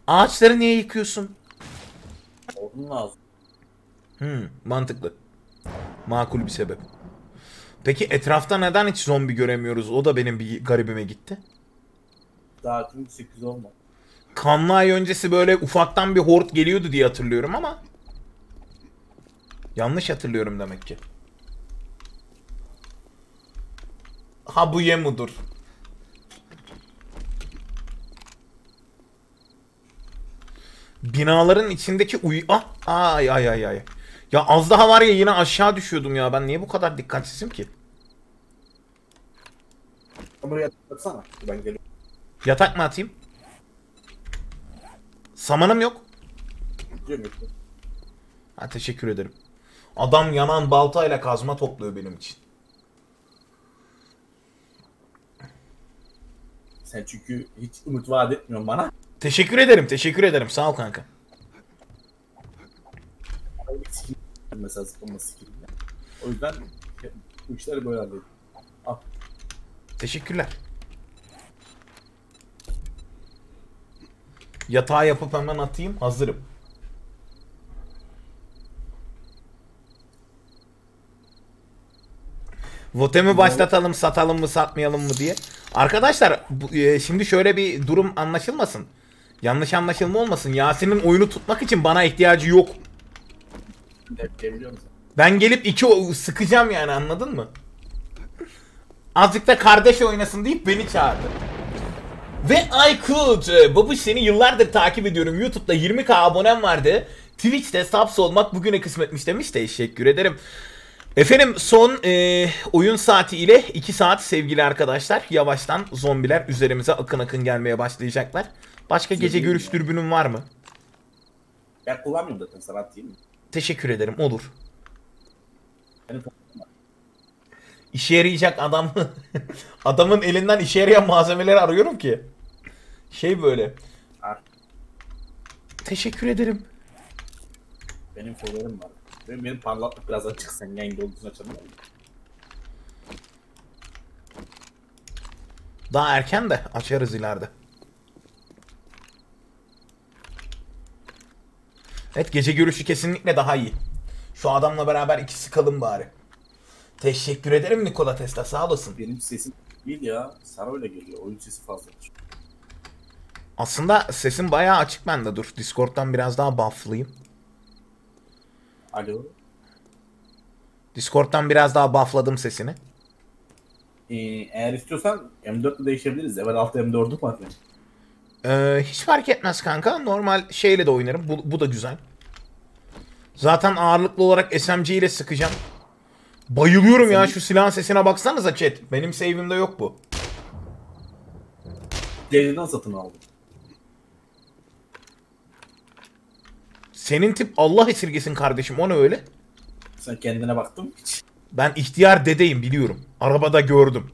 Ağaçları niye yıkıyorsun? Odun lazım. Mantıklı. Makul bir sebep. Peki etrafta neden hiç zombi göremiyoruz? O da benim bir garibime gitti. Daha 8 olmadı. Kanlı ay öncesi böyle ufaktan bir hort geliyordu diye hatırlıyorum ama yanlış hatırlıyorum demek ki. Ha bu yemudur. Binaların içindeki ay. Ya az daha var ya yine aşağı düşüyordum ya. Ben niye bu kadar dikkatsizim ki? Buraya atsana. Ben geliyorum. Yatak mı atayım? Samanım yok. Ha teşekkür ederim. Adam yanan baltayla kazma topluyor benim için. Sen çünkü hiç umut vaat etmiyorsun bana. Teşekkür ederim. Sağ ol kanka. Mesela zıplaması gibi. O yüzden bu işleri böyle halledin. Al. Teşekkürler. Yatağı yapıp hemen atayım. Hazırım. Vote mi başlatalım, satalım mı, satmayalım mı diye. Arkadaşlar şimdi şöyle bir durum anlaşılmasın. Yanlış anlaşılma olmasın. Yasin'in oyunu tutmak için bana ihtiyacı yok. Ben gelip iki sıkacağım yani, anladın mı? Azıcık da kardeş oynasın deyip beni çağırdı. Ve Aykut, babuş seni yıllardır takip ediyorum. YouTube'da 20.000 abonem vardı. Twitch'te subs olmak bugüne kısmetmiş demiş de, teşekkür ederim. Efendim son oyun saati ile 2 saat sevgili arkadaşlar. Yavaştan zombiler üzerimize akın akın gelmeye başlayacaklar. Başka gece görüş dürbünün var mı? Ben kullanmıyorum zaten, sana atayım mı? Teşekkür ederim, olur. İşe yarayacak adam. Adamın elinden işe yarayan malzemeleri arıyorum ki. Şey böyle. Ha. Teşekkür ederim. Benim favorim var. Benim parlatlık biraz açık, sen yayında olduğunu açalım. Daha erken de açarız ileride. Evet, gece görüşü kesinlikle daha iyi. Şu adamla beraber ikisi kalın bari. Teşekkür ederim Nikola Tesla, sağ olasın. Benim sesim değil ya, sana öyle geliyor, oyun sesi fazla. Aslında sesim bayağı açık bende, dur Discord'dan biraz daha bufflayayım. Alo. Discord'dan biraz daha buffladım sesini. Eğer istiyorsan M4'le değişebiliriz, evvel altta M4'lük var mı? Hiç fark etmez kanka, normal şeyle de oynarım, bu da güzel. Zaten ağırlıklı olarak SMG ile sıkacağım. Bayılıyorum ya şu silahın sesine, baksanıza chat. Benim save'imde yok bu. Devleden satın aldım. Senin tip Allah esirgesin kardeşim, o ne öyle? Sen kendine baktın mı hiç? Ben ihtiyar dedeyim, biliyorum. Arabada gördüm.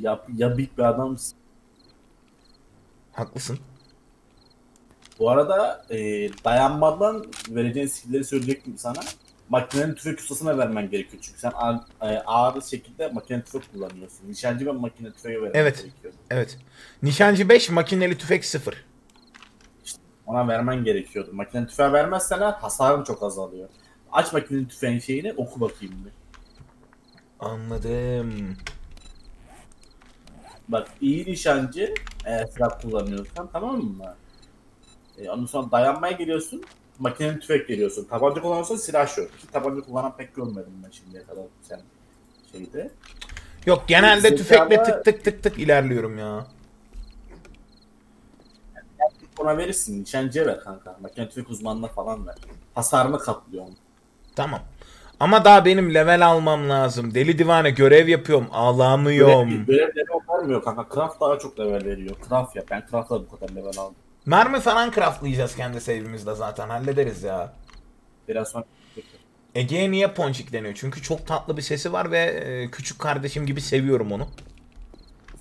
Ya büyük bir adamsın. Haklısın. Bu arada dayanmadan vereceğin skill'leri söyleyecektim sana. Makinenin tüfek ustasına vermen gerekiyor çünkü sen ağır şekilde makine tüfek kullanıyorsun. Nişancı ben makine tüfeğe vermen gerekiyor. Evet. Nişancı 5, makineli tüfek 0. İşte ona vermen gerekiyordu. Makine tüfeğe vermezsen hasarın çok azalıyor. Aç makinenin tüfeğin şeyini, oku bakayım bir. Anladım. Bak, iyi nişancı silah kullanıyorsan, tamam mı? Ondan sonra dayanmaya geliyorsun. Makinenin tüfek veriyorsun. Tabanca kullanırsa silah yok. Tabanca kullanan pek görmedim ben şimdiye kadar sen şeyde. Yok, genelde tüfekle tık tık ilerliyorum ya. Yani ona verirsin. Nişancıya ver kanka. Makine tüfek uzmanına falan ver. Hasarını kaplıyor onu. Tamam. Ama daha benim level almam lazım. Deli divane görev yapıyorum. Ağlamıyorum. Görevleri vermiyor kanka. Craft daha çok level veriyor. Craft yap. Ben craft'la bu kadar level aldım. Mermi falan craftlayacağız kendi save'imizde zaten, hallederiz ya. Biraz sonra... Ege'ye niye ponçik deniyor? Çünkü çok tatlı bir sesi var ve küçük kardeşim gibi seviyorum onu.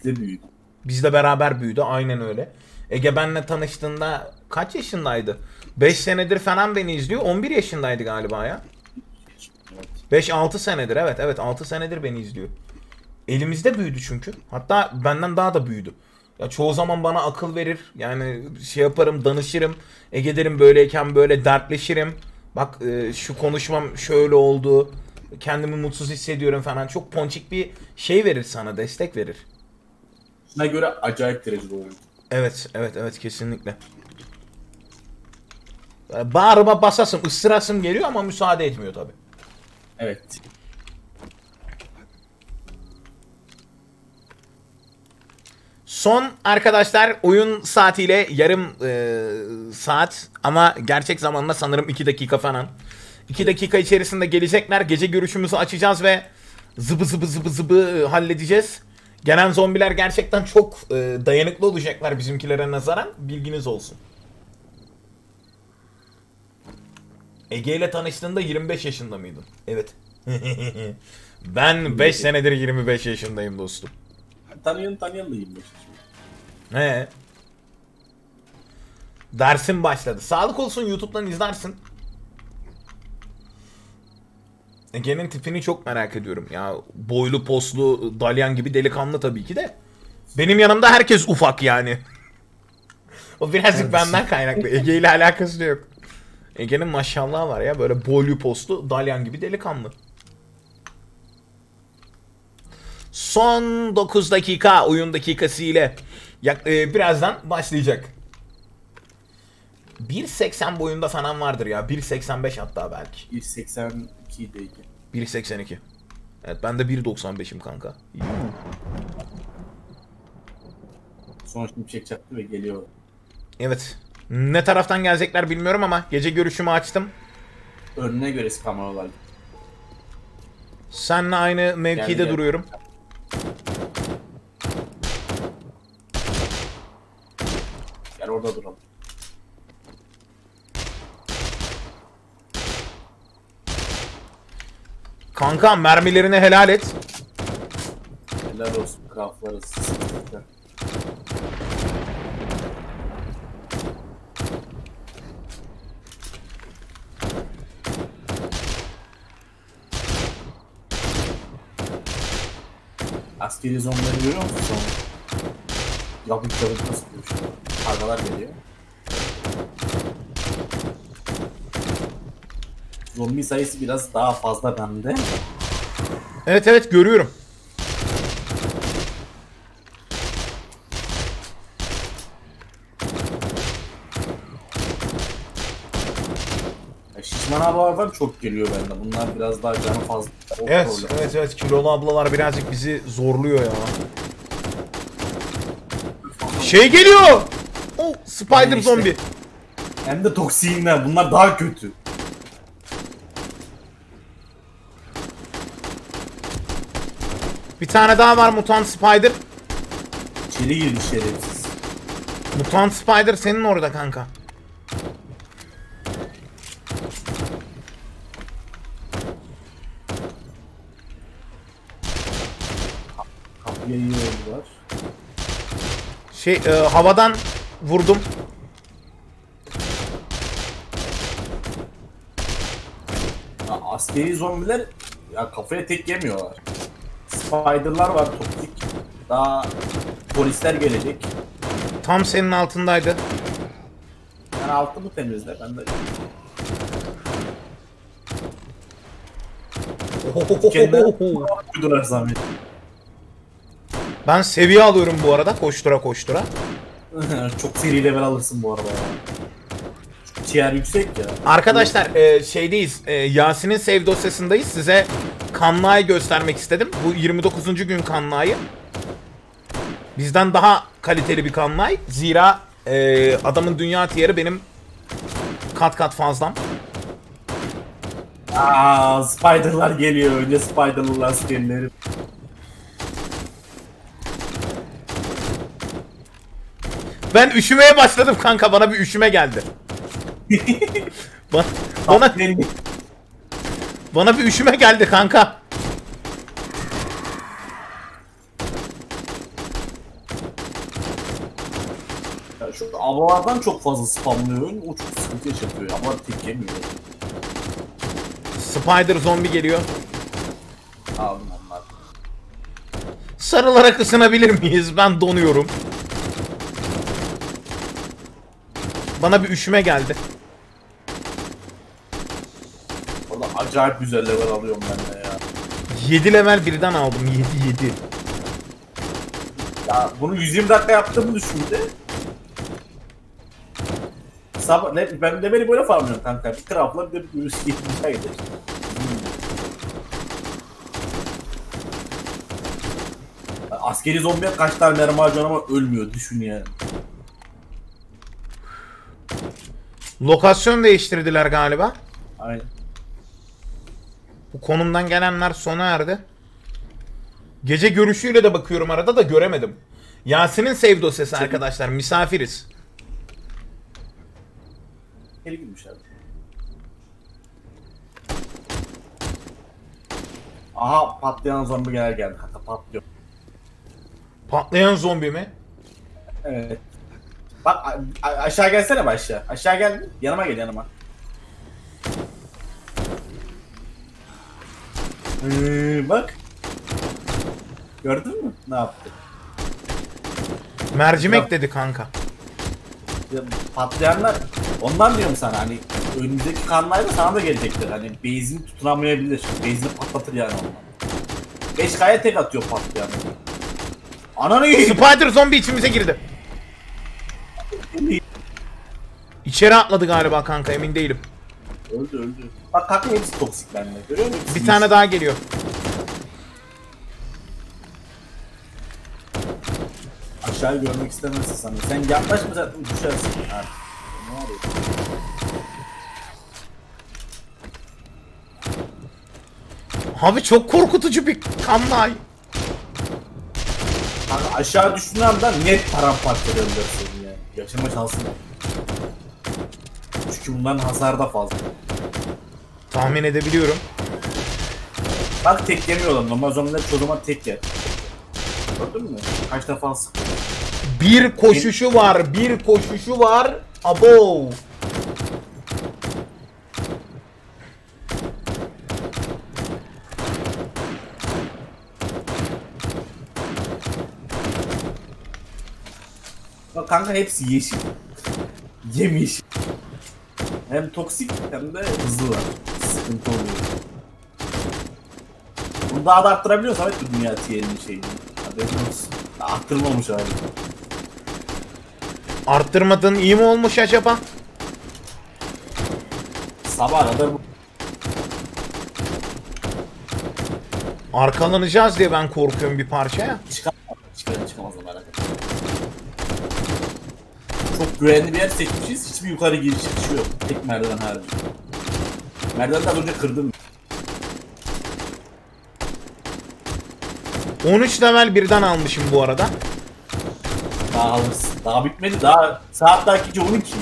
Bizde büyüdü. Bizle beraber büyüdü, aynen öyle. Ege benimle tanıştığında kaç yaşındaydı? 5 senedir falan beni izliyor, 11 yaşındaydı galiba ya. 5-6 senedir, evet 6 senedir beni izliyor. Elimizde büyüdü çünkü, hatta benden daha da büyüdü. Ya çoğu zaman bana akıl verir. Yani şey yaparım, danışırım. Ege derim, böyleyken böyle dertleşirim. Bak şu konuşmam şöyle oldu. Kendimi mutsuz hissediyorum falan. Çok ponçik bir şey verir sana, destek verir. Buna göre acayip derecede oluyor. Evet kesinlikle. Yani bağırma basasım, ıstırasım geliyor ama müsaade etmiyor tabi. Evet. Son arkadaşlar oyun saatiyle yarım saat ama gerçek zamanla sanırım 2 dakika falan. 2 dakika içerisinde gelecekler. Gece görüşümüzü açacağız ve zıbı zıbı halledeceğiz. Gelen zombiler gerçekten çok dayanıklı olacaklar bizimkilere nazaran. Bilginiz olsun. Ege ile tanıştığında 25 yaşında mıydın? Evet. Ben 5 senedir 25 yaşındayım dostum. Tanıyan da 25 yaşında. Dersim başladı. Sağlık olsun, YouTube'dan izlersin. Ege'nin tipini çok merak ediyorum. Ya boylu poslu, dalyan gibi delikanlı tabii ki de. Benim yanımda herkes ufak yani. O birazcık benden kaynaklı. Ege ile alakası yok. Ege'nin maşallahı var ya, böyle boylu poslu, dalyan gibi delikanlı. Son 9 dakika oyun dakikası ile birazdan başlayacak. 1.80 boyunda falan vardır ya. 1.85 hatta belki. 1.82'deydi. 1.82. Evet ben de 1.95'im kanka. İyi. Sonuç şimşek çaktı ve geliyor. Evet. Ne taraftan gelecekler bilmiyorum ama gece görüşümü açtım. Önüne göre spamlar. Seninle aynı mevkide yani duruyorum. Gel orada duralım. Kanka mermilerini helal et. Helal olsun kafları. Askeri zonları görüyor musun sonra? Yapıp çalıp nasıl görüşüyor? Kargalar geliyor. Zombi sayısı biraz daha fazla bende. Evet evet görüyorum. Şişman ablalar çok geliyor bende. Bunlar biraz daha canı fazla. Evet evet evet kilolu ablalar birazcık bizi zorluyor ya. Şey geliyor. Oh, spider yani işte. Zombi. Hem de toksinler. Bunlar daha kötü. Bir tane daha var mutant spider. İçeri girmiş şerefsiz. Mutant spider senin orada kanka. Kapıya yiyorlar. Şey havadan vurdum. Ya, askeri zombiler ya kafaya tek yemiyorlar. Spider'lar var toksik. Daha polisler gelecek. Tam senin altındaydı. Yani altımı temizle ben de. Kendiler ben seviye alıyorum bu arada koştura koştura. Çok seri level alırsın bu arada. Tier yüksek ya. Arkadaşlar şeydeyiz. Yasin'in save dosyasındayız. Size Kanlay'ı göstermek istedim. Bu 29. gün Kanlay'ı. Bizden daha kaliteli bir Kanlay. Zira adamın dünya tiyeri benim kat kat fazlam. Aa, spiderlar geliyor. Önce spiderlar askerleri. Ben üşümeye başladım kanka. Bana bir üşüme geldi. Bana bir üşüme geldi kanka. Ya şu avalardan çok fazla spamlıyor. O çok sıkıntı yaşatıyor. Avalar tek yemiyor. Spider zombi geliyor. Abi onlar. Sarılarak ısınabilir miyiz? Ben donuyorum. Bana bir üşüme geldi. Acayip güzel level alıyorum ben de ya. 7 level birden aldım. 7. Ya bunu 120 dakika yaptığımı düşündü. Sabah ne ben de beni böyle farmlıyorum kanka. Bir craftla bir de bir üst gitmişe gider. Askeri zombiye kaç tane mermi harcıyor ama ölmüyor düşün yani. Lokasyon değiştirdiler galiba. Aynen. Bu konumdan gelenler sona erdi. Gece görüşüyle de bakıyorum arada da göremedim. Yasin'in save dosyası arkadaşlar. Misafiriz. Geri gülmüş abi. Aha patlayan zombi geldi. Hatta patlıyor. Patlayan zombi mi? Evet. Bak aşağı gelsene aşağı. Aşağı gel. Yanıma gel yanıma. Bak. Gördün mü? Ne yaptı? Mercimek ya, dedi kanka. Ya, patlayanlar ondan diyorum sana hani önümüzdeki kanlar da sana da gelecektir. Hani base'ini tutunamayabilir. Base'ini patlatır yani onlar. 5K'ya tek atıyor patlayan. Ananı yiyeyim. Spider zombi içimize girdi. İçeri atladı galiba kanka, emin değilim. Öldü öldü. Bak kanka hepsi toksik bende, görüyor musun? Bir tane daha geliyor. Aşağıyı görmek istemezsin sanırım. Sen yaklaşmayacaksın, düşersin. Ha. Ne oluyor? Abi çok korkutucu bir kanlay. Kanka aşağı düştüğün anda net paramparça döneceksin yani. Yaşama şansın yok. Çünkü bunların hasarı da fazla. Tahmin edebiliyorum. Bak tek yemiyorlar. Normal zombiler çoğu zaman tek yer. Gördün mü? Kaç defa sıktı? Bir koşuşu var. Bir koşuşu var. Abo. Bak kanka hepsi yeşil. Yemiş. Hem toksik hem de hızlılar. Sıkıntı oluyor. Bunu daha da arttırabiliyoruz Ahmet, bu dünya tiyerinin şeyini. Haberin olsun. Arttırmamış abi. Arttırmadın iyi mi olmuş acaba? Sabah kadar bu. Arkalanacağız diye ben korkuyorum bir parçaya. Çıkamaz olarak. Çok güvenli bir yer seçmişiz, hiçbir yukarı giriş çıkışı yok. Tek merdiven harici. Merdiveni az önce kırdım. 13 level birden almışım bu arada. Daha alırsın. Daha bitmedi. Daha saat daha 12.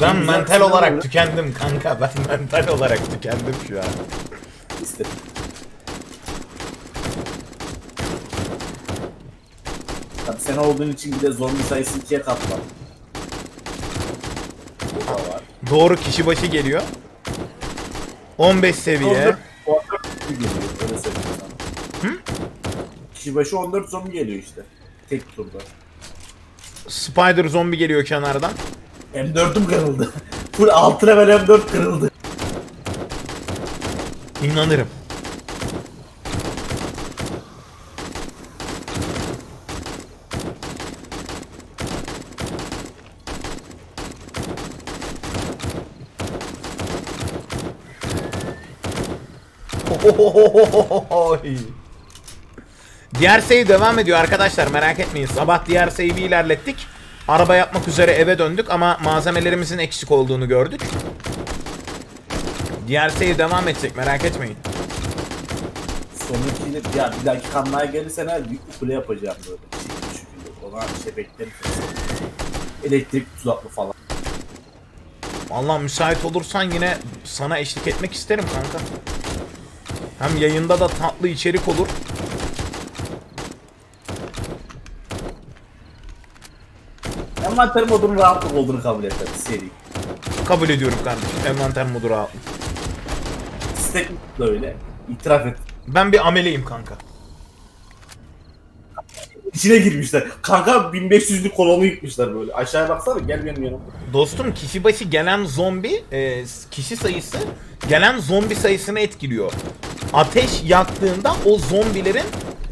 Ben mental olarak tükendim kanka. Ben mental olarak tükendim şu an. İstedim. Tabii sen olduğun için bir de zorlu sayısı 2'ye katlar. Doğru, kişi başı geliyor. 15 seviye. 14 zombi geliyor. Öyle söyleyeyim sana. Hı? Kişi başı 14 zombi geliyor işte. Tek turda. Spider zombi geliyor kenardan. M4'üm kırıldı. Full 6 level M4 kırıldı. İnanırım. Diğer sayı devam ediyor arkadaşlar, merak etmeyin. Sabah diğer sayıyı bir ilerlettik. Araba yapmak üzere eve döndük ama malzemelerimizin eksik olduğunu gördük. Diğer sayı devam edecek, merak etmeyin. Sonraki ya bir dahaki kanlığa gelirsen her büyük bir kule yapacağım böyle. Ona şebekleri elektrik tuzaklı falan. Vallahi müsait olursan yine sana eşlik etmek isterim kanka. Hem yayında da tatlı içerik olur. Envanter modunun rahatlık olduğunu kabul et seri. Kabul ediyorum kardeşim. Envanter modu rahatlık. İstek de öyle. İtiraf et. Ben bir ameleyim kanka. İçine girmişler. Kanka 1500'lü kolonu yıkmışlar böyle. Aşağıya baksana, gel benim yanıma. Dostum kişi başı gelen zombi, kişi sayısı gelen zombi sayısını etkiliyor. Ateş yaktığında o zombilerin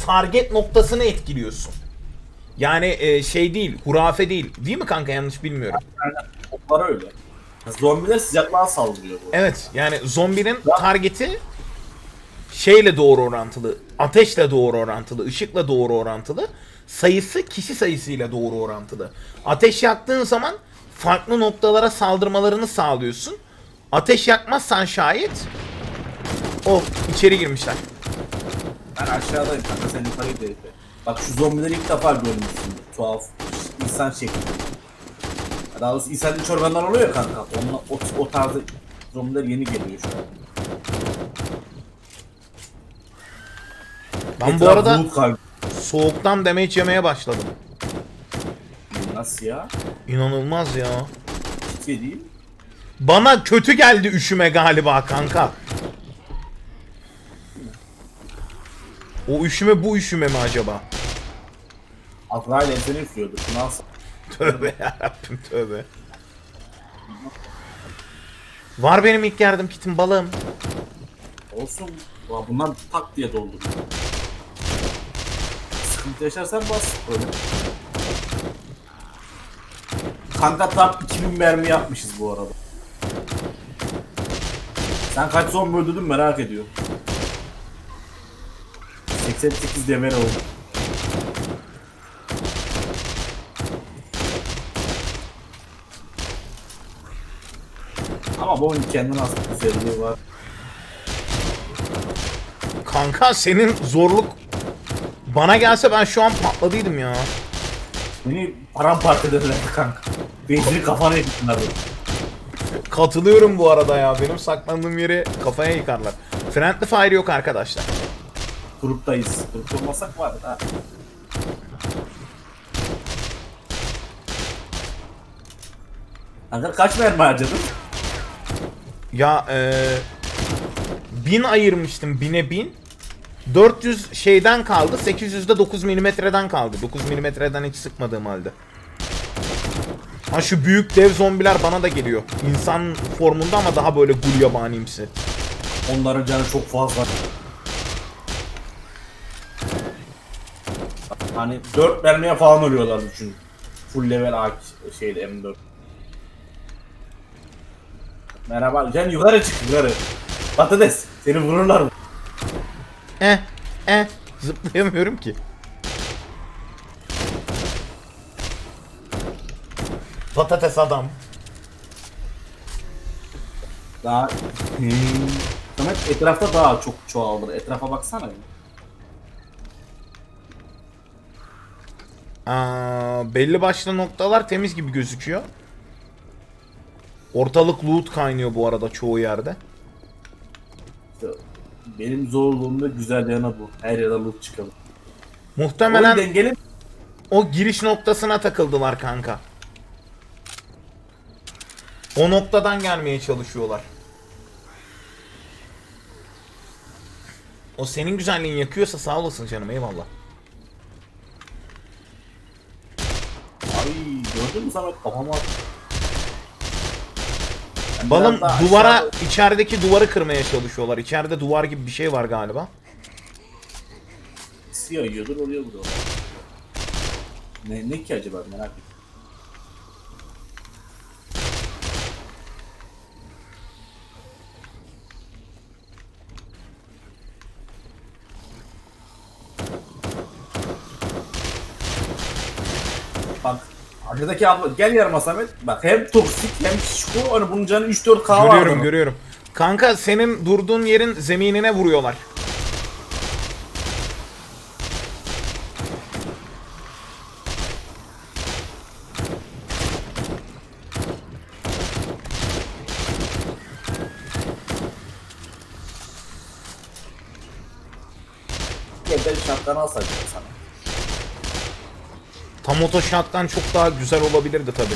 target noktasını etkiliyorsun. Yani şey değil, hurafe değil. Değil mi kanka, yanlış bilmiyorum. Onlar öyle. Zombiler sıcaklığa saldırıyor. Evet yani zombinin targeti şeyle doğru orantılı, ateşle doğru orantılı, ışıkla doğru orantılı, sayısı kişi sayısıyla doğru orantılı. Ateş yaktığın zaman farklı noktalara saldırmalarını sağlıyorsun. Ateş yakmazsan şayet... Oh, içeri girmişler. Ben aşağıdayım kanka, sen yukarı gidelim. Bak şu zombileri ilk defa görmüşsün. Tuhaf, insan şekli. Daha doğrusu insan iç organlar oluyor ya kanka. Onunla, o tarzda zombiler yeni geliyor şu an. Ben bu arada soğuktan damage yemeye başladım. Nasıl ya? İnanılmaz ya. Ciddi değil. Bana kötü geldi üşüme galiba kanka. O üşüme bu üşüme mi acaba? Akrayla enseni üflüyordu. Nasıl? Tövbe yarabbim tövbe. Var benim ilk yardım kitim balım. Olsun. Bunlar tak diye doldu. Sıkıntı yaşarsan bas. Öyle. Kanka tam 2000 mermi yapmışız bu arada. Sen kaç zombi öldürdün merak ediyorum. 88 demir oldu. Ama bu oyun kendine aslında güzelliği var. Kanka senin zorluk bana gelse ben şu an patladıydım ya. Beni paramparça ederler kanka. Benzini kafana yıktılar. Katılıyorum bu arada ya. Benim saklandığım yeri kafaya yıkarlar. Friendly fire yok arkadaşlar. Gruptayız. Grup olmasak vardı ha. Kanka kaç mermi harcadın? Ya 1000 ayırmıştım 1000'e 1000. 400 şeyden kaldı, 800'de 9 milimetreden kaldı. 9 milimetreden hiç sıkmadığım halde. Ha şu büyük dev zombiler bana da geliyor. İnsan formunda ama daha böyle gul yabanimsi. Onların canı çok fazla. Hani 4 mermiye falan ölüyorlar çünkü. Full level AK şeyde M4. Merhaba, sen yukarı çık yukarı. Patates, seni vururlar mı? Zıplayamıyorum ki. Patates adam. Daha... Demek etrafta daha çok çoğalır. Etrafa baksana. Belli başlı noktalar temiz gibi gözüküyor. Ortalık loot kaynıyor bu arada çoğu yerde. Benim zorluğumda güzel yana bu. Her yere loot çıkalım. Muhtemelen o giriş noktasına takıldılar kanka. O noktadan gelmeye çalışıyorlar. O senin güzelliğin yakıyorsa sağ olasın canım, eyvallah. Ay gördün mü sana kafama attı. Balım duvara, aşağıda... içerideki duvarı kırmaya çalışıyorlar. İçeride duvar gibi bir şey var galiba. Siyah yiyordur oluyor bu da. Ne ki acaba merak ettim. Bak. Arkadaki abla gel yarıma Samet. Bak hem toksik hem şişko, hani bunun canı 3-4K var. Görüyorum. Kanka senin durduğun yerin zeminine vuruyorlar. Gel ben şartlarını alsaydım sana. Tam otoşattan çok daha güzel olabilirdi tabi.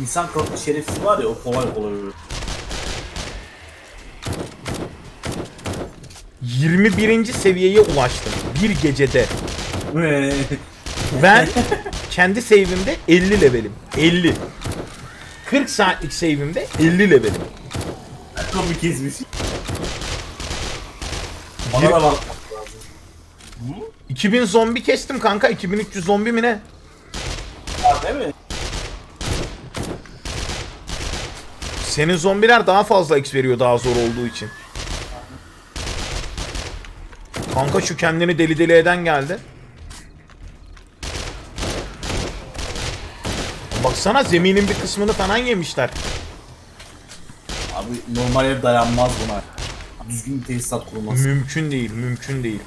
İnsan kılıklı şerefsiz var ya, o kolay kolay olur. 21. seviyeye ulaştım bir gecede. Ben kendi save'imde 50 levelim. 50. 40 saatlik save'imde 50 levelim. Komik ezmiş. Bana da bak. 2000 zombi kestim kanka, 2300 zombi mi ne? Var değil mi? Senin zombiler daha fazla x veriyor daha zor olduğu için. Kanka şu kendini deli deli eden geldi. Baksana zeminin bir kısmını falan yemişler. Abi normal ev dayanmaz buna. Düzgün bir tesisat kurulması. Mümkün değil, mümkün değil.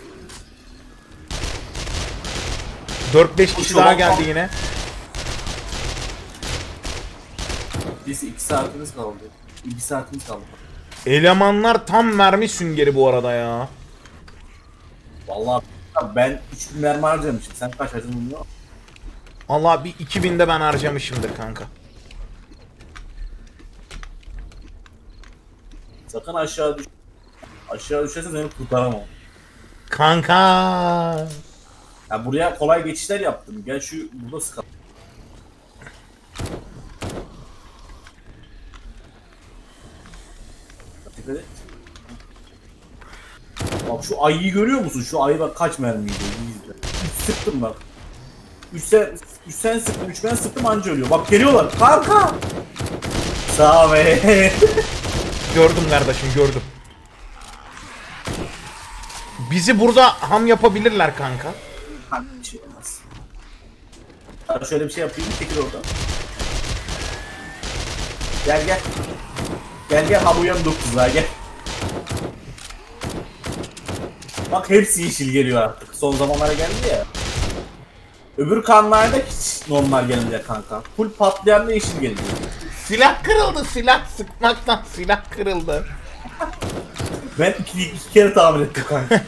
4-5 kişi daha geldi kaldı. Yine. Biz 2 saatimiz kaldı. 2 saatimiz kaldı. Elemanlar tam mermi süngeri bu arada ya. Vallahi ben 3000 mermi harcamışım. Sen kaç harcadın bunu? Allah bir 2000'de ben harcamışımdır kanka. Sakın aşağı düş. Aşağı düşersen beni kurtaramam. Kanka. Ya buraya kolay geçişler yaptım. Gel şu burada sıkalım. Bak şu ayıyı görüyor musun? Şu ayı bak kaç mermiydi? Sıktım bak. 3 sen sıktım, 3 ben sıktım anca ölüyor. Bak geliyorlar. Kanka! Sağ ol be. Gördüm kardeşim, gördüm. Bizi burada ham yapabilirler kanka. Kanka bir şey olmaz. Abi şöyle bir şey yapayım, çekil oradan. Gel gel. Gel gel, ha bu yan 9'a gel. Bak hepsi yeşil geliyor artık. Son zamanlara geldi ya. Öbür kanlarda hiç normal gelince kanka. Full patlayan da yeşil geliyor. Silah kırıldı, silah sıkmaktan silah kırıldı. Ben iki kere tahmin ettim kanka.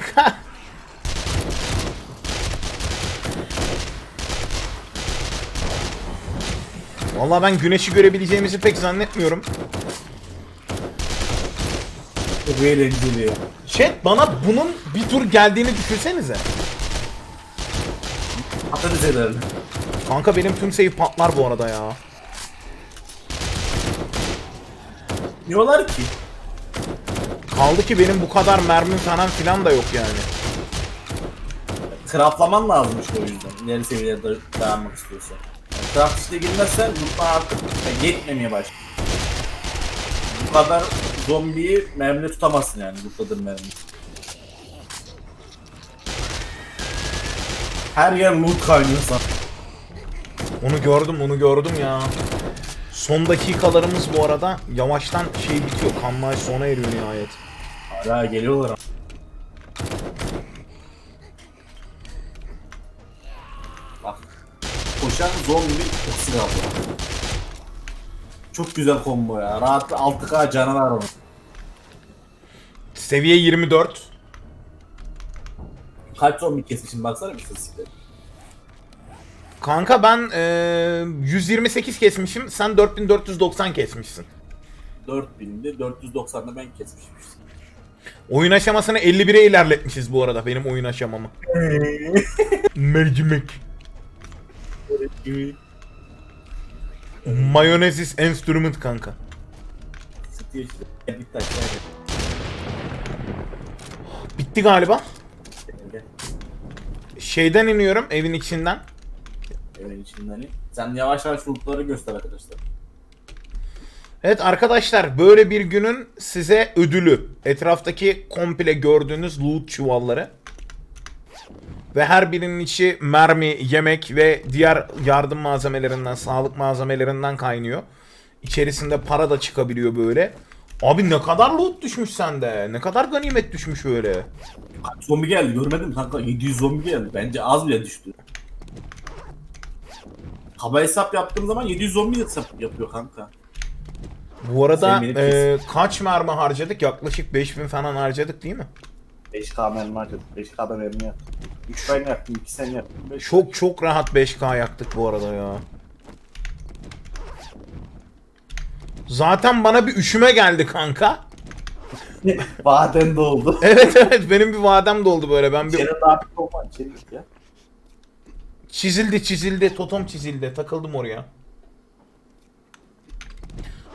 Vallahi ben güneşi görebileceğimizi pek zannetmiyorum. Çok eğlenceli ya. Chat bana bunun bir tur geldiğini düşünsenize. Atarız ederim. Kanka benim tüm save patlar bu arada ya. Diyorlar ki? Kaldı ki benim bu kadar mermim falan filan da yok yani. Craftlaman lazım işte o yüzden. İleri seviyelerde dayanmak istiyorsan. Yani craft işte girmezsen loot'tan artık yetmemeye başlıyor. Bu kadar zombiyi mermine tutamazsın yani loot'ladığın mermini. Her yer loot kaynıyor sana. Onu gördüm ya. Son dakikalarımız bu arada yavaştan şey bitiyor, kanlayış sona eriyor nihayet. Hala geliyorlar ama. Bak. Koşan zombi oksir aldı. Çok güzel combo ya. Rahatlı 6K canı var onun. Seviye 24. Kaç zombi kesmişim baksana bir statistikleri. Kanka ben 128 kesmişim, sen 4490 kesmişsin. 4000'de 490'da ben kesmişim. Oyun aşamasını 51'e ilerletmişiz bu arada benim oyun aşamamı. Mercimek. Mayonezis enstrüment kanka. Bitti galiba. Şeyden iniyorum, evin içinden. Hani. Sen yavaş yavaş lootları göster arkadaşlar. Evet arkadaşlar, böyle bir günün size ödülü. Etraftaki komple gördüğünüz loot çuvalları. Ve her birinin içi mermi, yemek ve diğer yardım malzemelerinden, sağlık malzemelerinden kaynıyor. İçerisinde para da çıkabiliyor böyle. Abi ne kadar loot düşmüş sende. Ne kadar ganimet düşmüş öyle. Zombi geldi, görmedim kanka. 700 zombi geldi. Bence az bile düştü. Kaba hesap yaptığım zaman 700 zombi hesap yapıyor kanka. Bu arada kaç mermi harcadık? Yaklaşık 5000 falan harcadık değil mi? 5K mermi harcadık. 5K mermi yaptık. 3 tane yaptım, 2 sene yaptım. Çok rahat 5K yaktık bu arada ya. Zaten bana bir üşüme geldi kanka. Vadem doldu. Evet benim bir vadem doldu böyle. Ben bir... Çizildi. Totem çizildi. Takıldım oraya.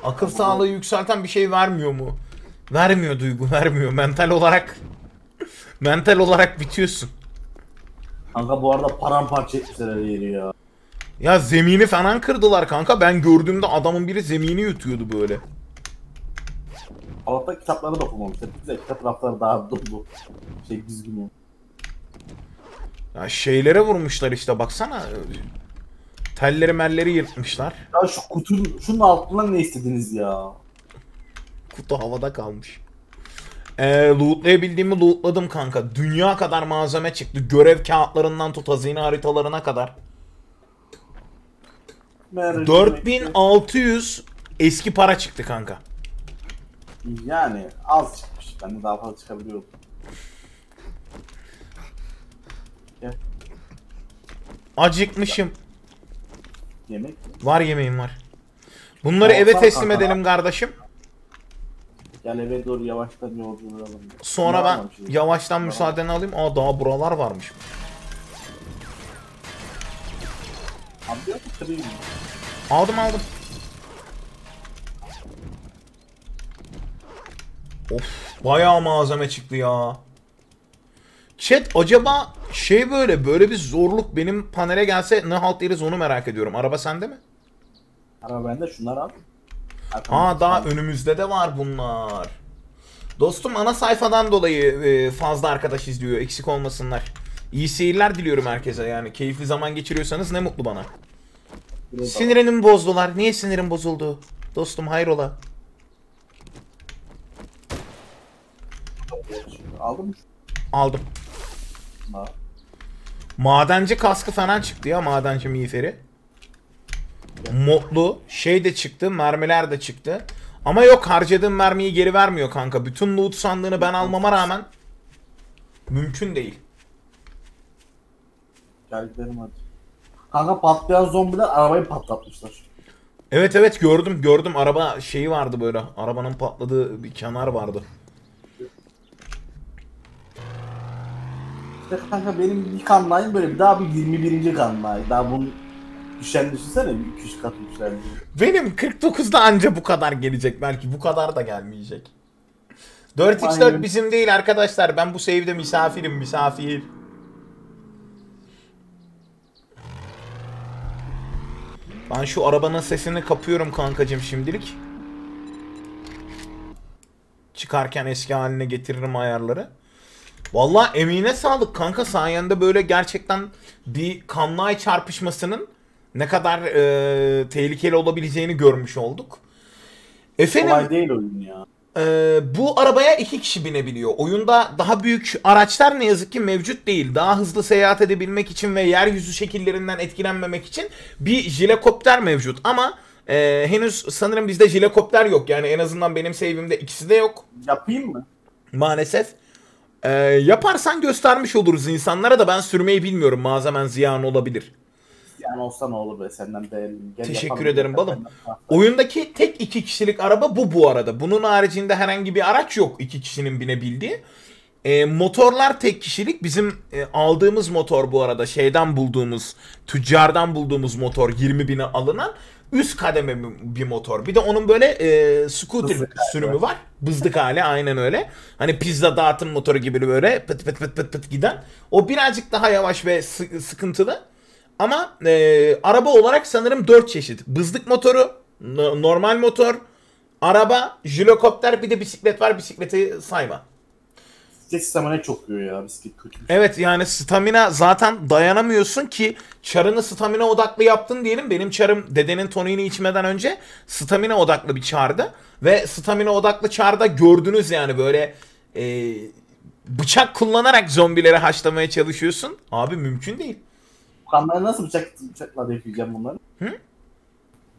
Akıl sağlığı yükselten bir şey vermiyor mu? Vermiyor Duygu, vermiyor. Mental olarak bitiyorsun. Kanka bu arada paramparça etmişler yeri ya. Ya zemini falan kırdılar kanka. Ben gördüğümde adamın biri zemini yutuyordu böyle. Allah'tan kitapları da okumamışlar. Güzel kitap rafları daha dolu. Şey düzgün oldu. Ya şeylere vurmuşlar işte baksana. Telleri melleri yırtmışlar. Ya şu şunun altından ne istediniz ya? Kutu havada kalmış. Lootlayabildiğimi lootladım kanka. Dünya kadar malzeme çıktı. Görev kağıtlarından tut hazine haritalarına kadar. 4600 eski para çıktı kanka. Yani az çıkmış. Ben de daha fazla çıkabiliyorum. Acıkmışım. Yemek var, yemeğim var. Bunları eve teslim edelim kardeşim. Yani eve doğru yavaştan yolculuğu alalım. Sonra ben yavaştan müsaadeni alayım. Aa daha buralar varmış. Aldım. Of bayağı malzeme çıktı ya. Chat acaba şey böyle bir zorluk benim panele gelse ne halt deriz onu merak ediyorum. Araba sende mi? Araba bende, şunlar al. Aa, daha önümüzde de var bunlar. Dostum ana sayfadan dolayı fazla arkadaş izliyor, eksik olmasınlar. İyi seyirler diliyorum herkese, yani keyifli zaman geçiriyorsanız ne mutlu bana. Sinirimi bozdular, niye sinirim bozuldu? Dostum hayrola? Aldın mı? Aldım. Madenci kaskı falan çıktı ya, madenci miğferi. Modlu şey de çıktı, mermiler de çıktı. Ama yok, harcadığım mermiyi geri vermiyor kanka. Bütün loot sandığını ben almama rağmen mümkün değil. Gel gidelim hadi. Kanka patlayan zombiler arabayı patlatmışlar. Evet evet, gördüm araba şeyi vardı böyle. Arabanın patladığı bir kenar vardı. İşte kanka benim bir kanlayım böyle, daha bir 21. kanlayım. Daha bunun düşen düşünsene, 200 kat düşen. Benim 49'da anca bu kadar gelecek, belki bu kadar da gelmeyecek. 4x4 bizim değil arkadaşlar, ben bu save'de misafirim, misafir. Ben şu arabanın sesini kapıyorum kankacım şimdilik. Çıkarken eski haline getiririm ayarları. Vallahi emine sağlık kanka, sayende böyle gerçekten bir kanlay çarpışmasının ne kadar tehlikeli olabileceğini görmüş olduk. Efendim, olay değil oyun ya. Bu arabaya 2 kişi binebiliyor. Oyunda daha büyük araçlar ne yazık ki mevcut değil. Daha hızlı seyahat edebilmek için ve yeryüzü şekillerinden etkilenmemek için bir jilikopter mevcut. Ama henüz sanırım bizde jilikopter yok. Yani en azından benim save'imde ikisi de yok. Yapayım mı? Maalesef. Yaparsan göstermiş oluruz insanlara da, ben sürmeyi bilmiyorum. Malzemen ziyan olabilir. Yani olsa ne olur be, senden de teşekkür ederim balım. Oyundaki tek 2 kişilik araba bu arada. Bunun haricinde herhangi bir araç yok 2 kişinin binebildiği. Motorlar tek kişilik. Bizim aldığımız motor bu arada şeyden bulduğumuz, tüccardan bulduğumuz motor, 20.000'e alınan üst kademe bir motor. Bir de onun böyle scooter sürümü var. Bızdık hali, aynen öyle. Hani pizza dağıtım motoru gibi böyle pıt pıt pıt pıt pıt giden. O birazcık daha yavaş ve sıkıntılı. Ama araba olarak sanırım 4 çeşit. Bızlık motoru, normal motor, araba, jilikopter, bir de bisiklet var. Bisikleti sayma. Bisiklet stamina çok yiyor ya, bisiklet kötü. Evet yani stamina zaten dayanamıyorsun ki, çarını stamina odaklı yaptın diyelim. Benim çarım dedenin toniğini içmeden önce stamina odaklı bir çardı. Ve stamina odaklı çarda gördünüz yani böyle bıçak kullanarak zombileri haşlamaya çalışıyorsun. Abi mümkün değil. Kanlarla nasıl bıçakla dökeceğim bunları? Hı?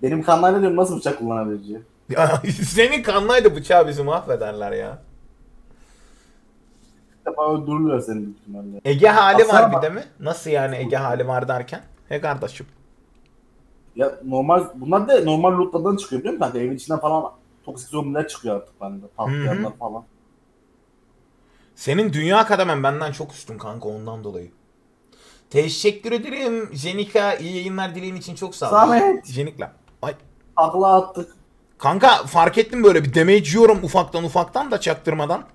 Benim kanlarla diyorum, nasıl bıçak kullanabileceğim? Ya senin kanlayla bıçağı bizi mahvederler ya. Tabii öldürürler seni büyük ihtimalle. Ege hali aslında var bir de mi? Nasıl yani Ege hali var derken? He kardeşim. Ya normal, bunlar da normal lootlardan çıkıyor biliyor musun? Hani evin içinden falan toksik zombiler çıkıyor artık bende. Patlayanlar falan. Senin dünya kademen benden çok üstün kanka, ondan dolayı. Teşekkür ederim Jenika, iyi yayınlar dileğin için çok sağ ol. Zahmet. Jenikla. Ay. Akla attık. Kanka fark ettim, böyle bir damage yiyorum ufaktan da çaktırmadan.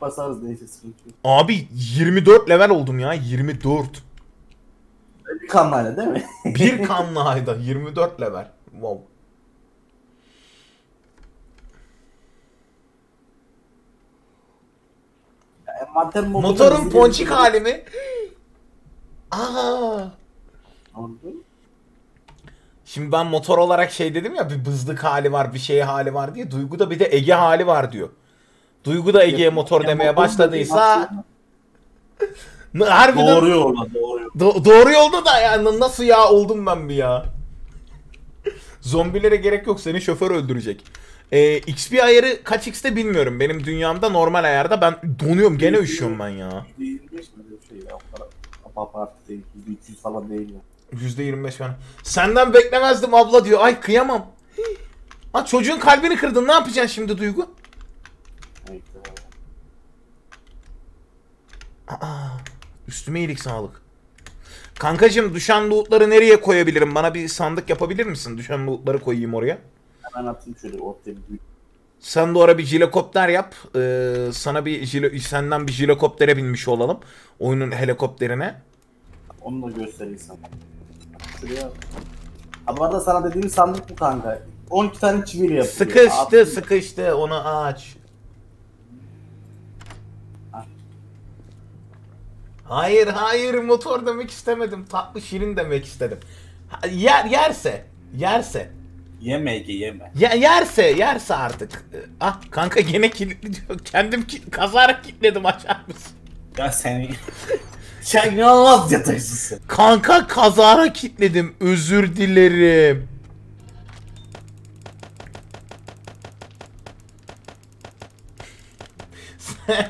Basarız neyse, sıkıntı. Abi 24 level oldum ya, 24. Bir kanlayla değil mi? Bir kanlayla 24 level. Wow. Motorun ponçik hali mi? Aa. Şimdi ben motor olarak şey dedim ya, bir bızlık hali var, bir şey hali var diye. Duygu da bir de Ege hali var diyor. Duygu da Ege'ye motor demeye başladıysa harbiden doğru yolda, doğru yolda da yani nasıl ya oldum ben bir ya. Zombilere gerek yok, seni şoför öldürecek. XP ayarı kaç x'te bilmiyorum. Benim dünyamda normal ayarda, ben donuyorum gene, üşüyorum ben ya. %25 falan. Senden beklemezdim abla diyor. Ay kıyamam. Ha, çocuğun kalbini kırdın, ne yapacaksın şimdi Duygu? Aa, üstüme iyilik sağlık. Kankacığım düşen lootları nereye koyabilirim? Bana bir sandık yapabilir misin? Düşen lootları koyayım oraya. Ben atayım şöyle ortaya bir büyük. Sen de oraya bir helikopter yap. Sana senden bir helikoptere binmiş olalım. Oyunun helikopterine. Onu da göstereyim sana. Şuraya. Ama da sana dediğim sandık bu kanka. 12 tane çivili yapıyor. Sıkıştı, abi, sıkıştı. Onu aç. Hayır, hayır. Motor demek istemedim. Tatlı şirin demek istedim. Yerse. Yeme Ege, yeme. Yerse artık. Ah kanka gene kilitli diyor. Kendim kazarak kilitledim, açar mısın? Ya seni... Sen ne olmaz yatarsın. Kanka kazara kilitledim. Özür dilerim.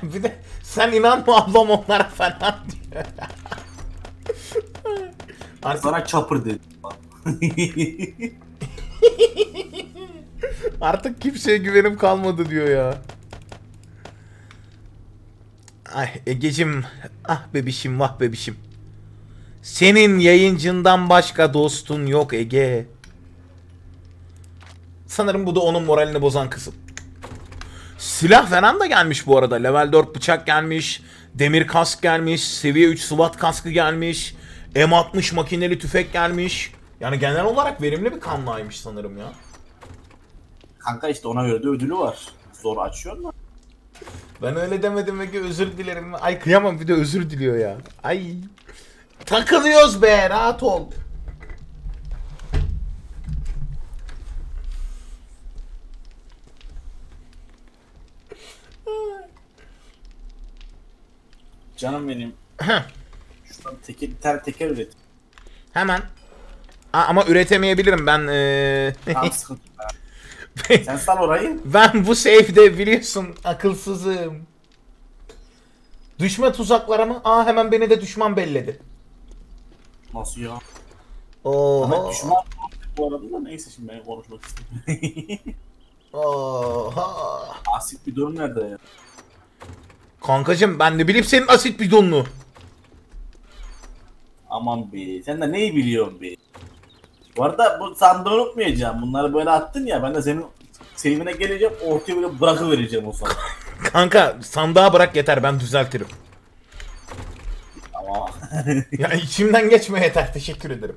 Bir de sen inanma ablam onlara falan diyor. Artık... Sana çapır dedim. Artık kimseye güvenim kalmadı diyor ya. Ay Egeciğim, ah bebişim, vah bebişim. Senin yayıncından başka dostun yok Ege. Sanırım bu da onun moralini bozan kısım. Silah falan da gelmiş bu arada. Level 4 bıçak gelmiş. Demir kask gelmiş. Seviye 3 SWAT kaskı gelmiş. M60 makineli tüfek gelmiş. Yani genel olarak verimli bir kanlaymış sanırım ya. Kanka işte ona göre de ödülü var. Zor açıyor mu? Ben öyle demedim Ege, özür dilerim. Ay kıyamam, bir de özür diliyor ya. Ay. Takılıyoruz be, rahat ol. Canım benim. Şuradan teker üret. Hemen. Ama üretemeyebilirim ben. Tamam, sıkıntı. Sen sal orayı. Ben bu safe'de biliyorsun akılsızım. Düşme tuzaklara mı? Aa hemen beni de düşman belledi. Nasıl ya? Oo. Ama düşman bu arada da neyse, şimdi ben konuşmak istedim. Oha. Asit bidon nerede ya? Kankacım ben de bilip senin asit bidonunu. Aman be, sen de neyi biliyorsun be? Bu arada bu sandığı unutmayacağım. Bunları böyle attın ya, ben de senin sevimine geleceğim, ortaya böyle bırakıvereceğim o sandığı. Kanka sandığa bırak yeter, ben düzeltirim. Tamam. Ya içimden geçme yeter, teşekkür ederim.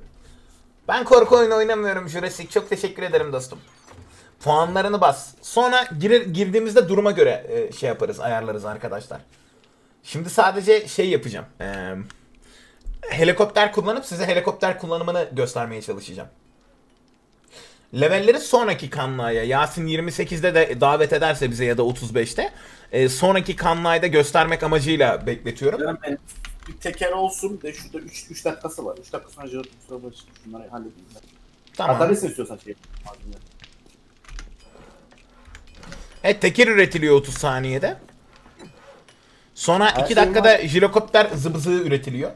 Ben korku oyunu oynamıyorum Jurassic, çok teşekkür ederim dostum. Puanlarını bas. Sonra girdiğimizde duruma göre şey yaparız, ayarlarız arkadaşlar. Şimdi sadece şey yapacağım. Helikopter kullanıp size helikopter kullanımını göstermeye çalışacağım. Levelleri sonraki kanlaya, Yasin 28'de de davet ederse bize ya da 35'te sonraki kanlaya da göstermek amacıyla bekletiyorum. Yani bir teker olsun de şurada 3 dakikası var. 3 dakika sonra bunları halledeyim. Tamam. Atabilirsin istiyorsan şey. Evet, teker üretiliyor 30 saniyede. Sonra 2 dakikada helikopter zıbızı üretiliyor.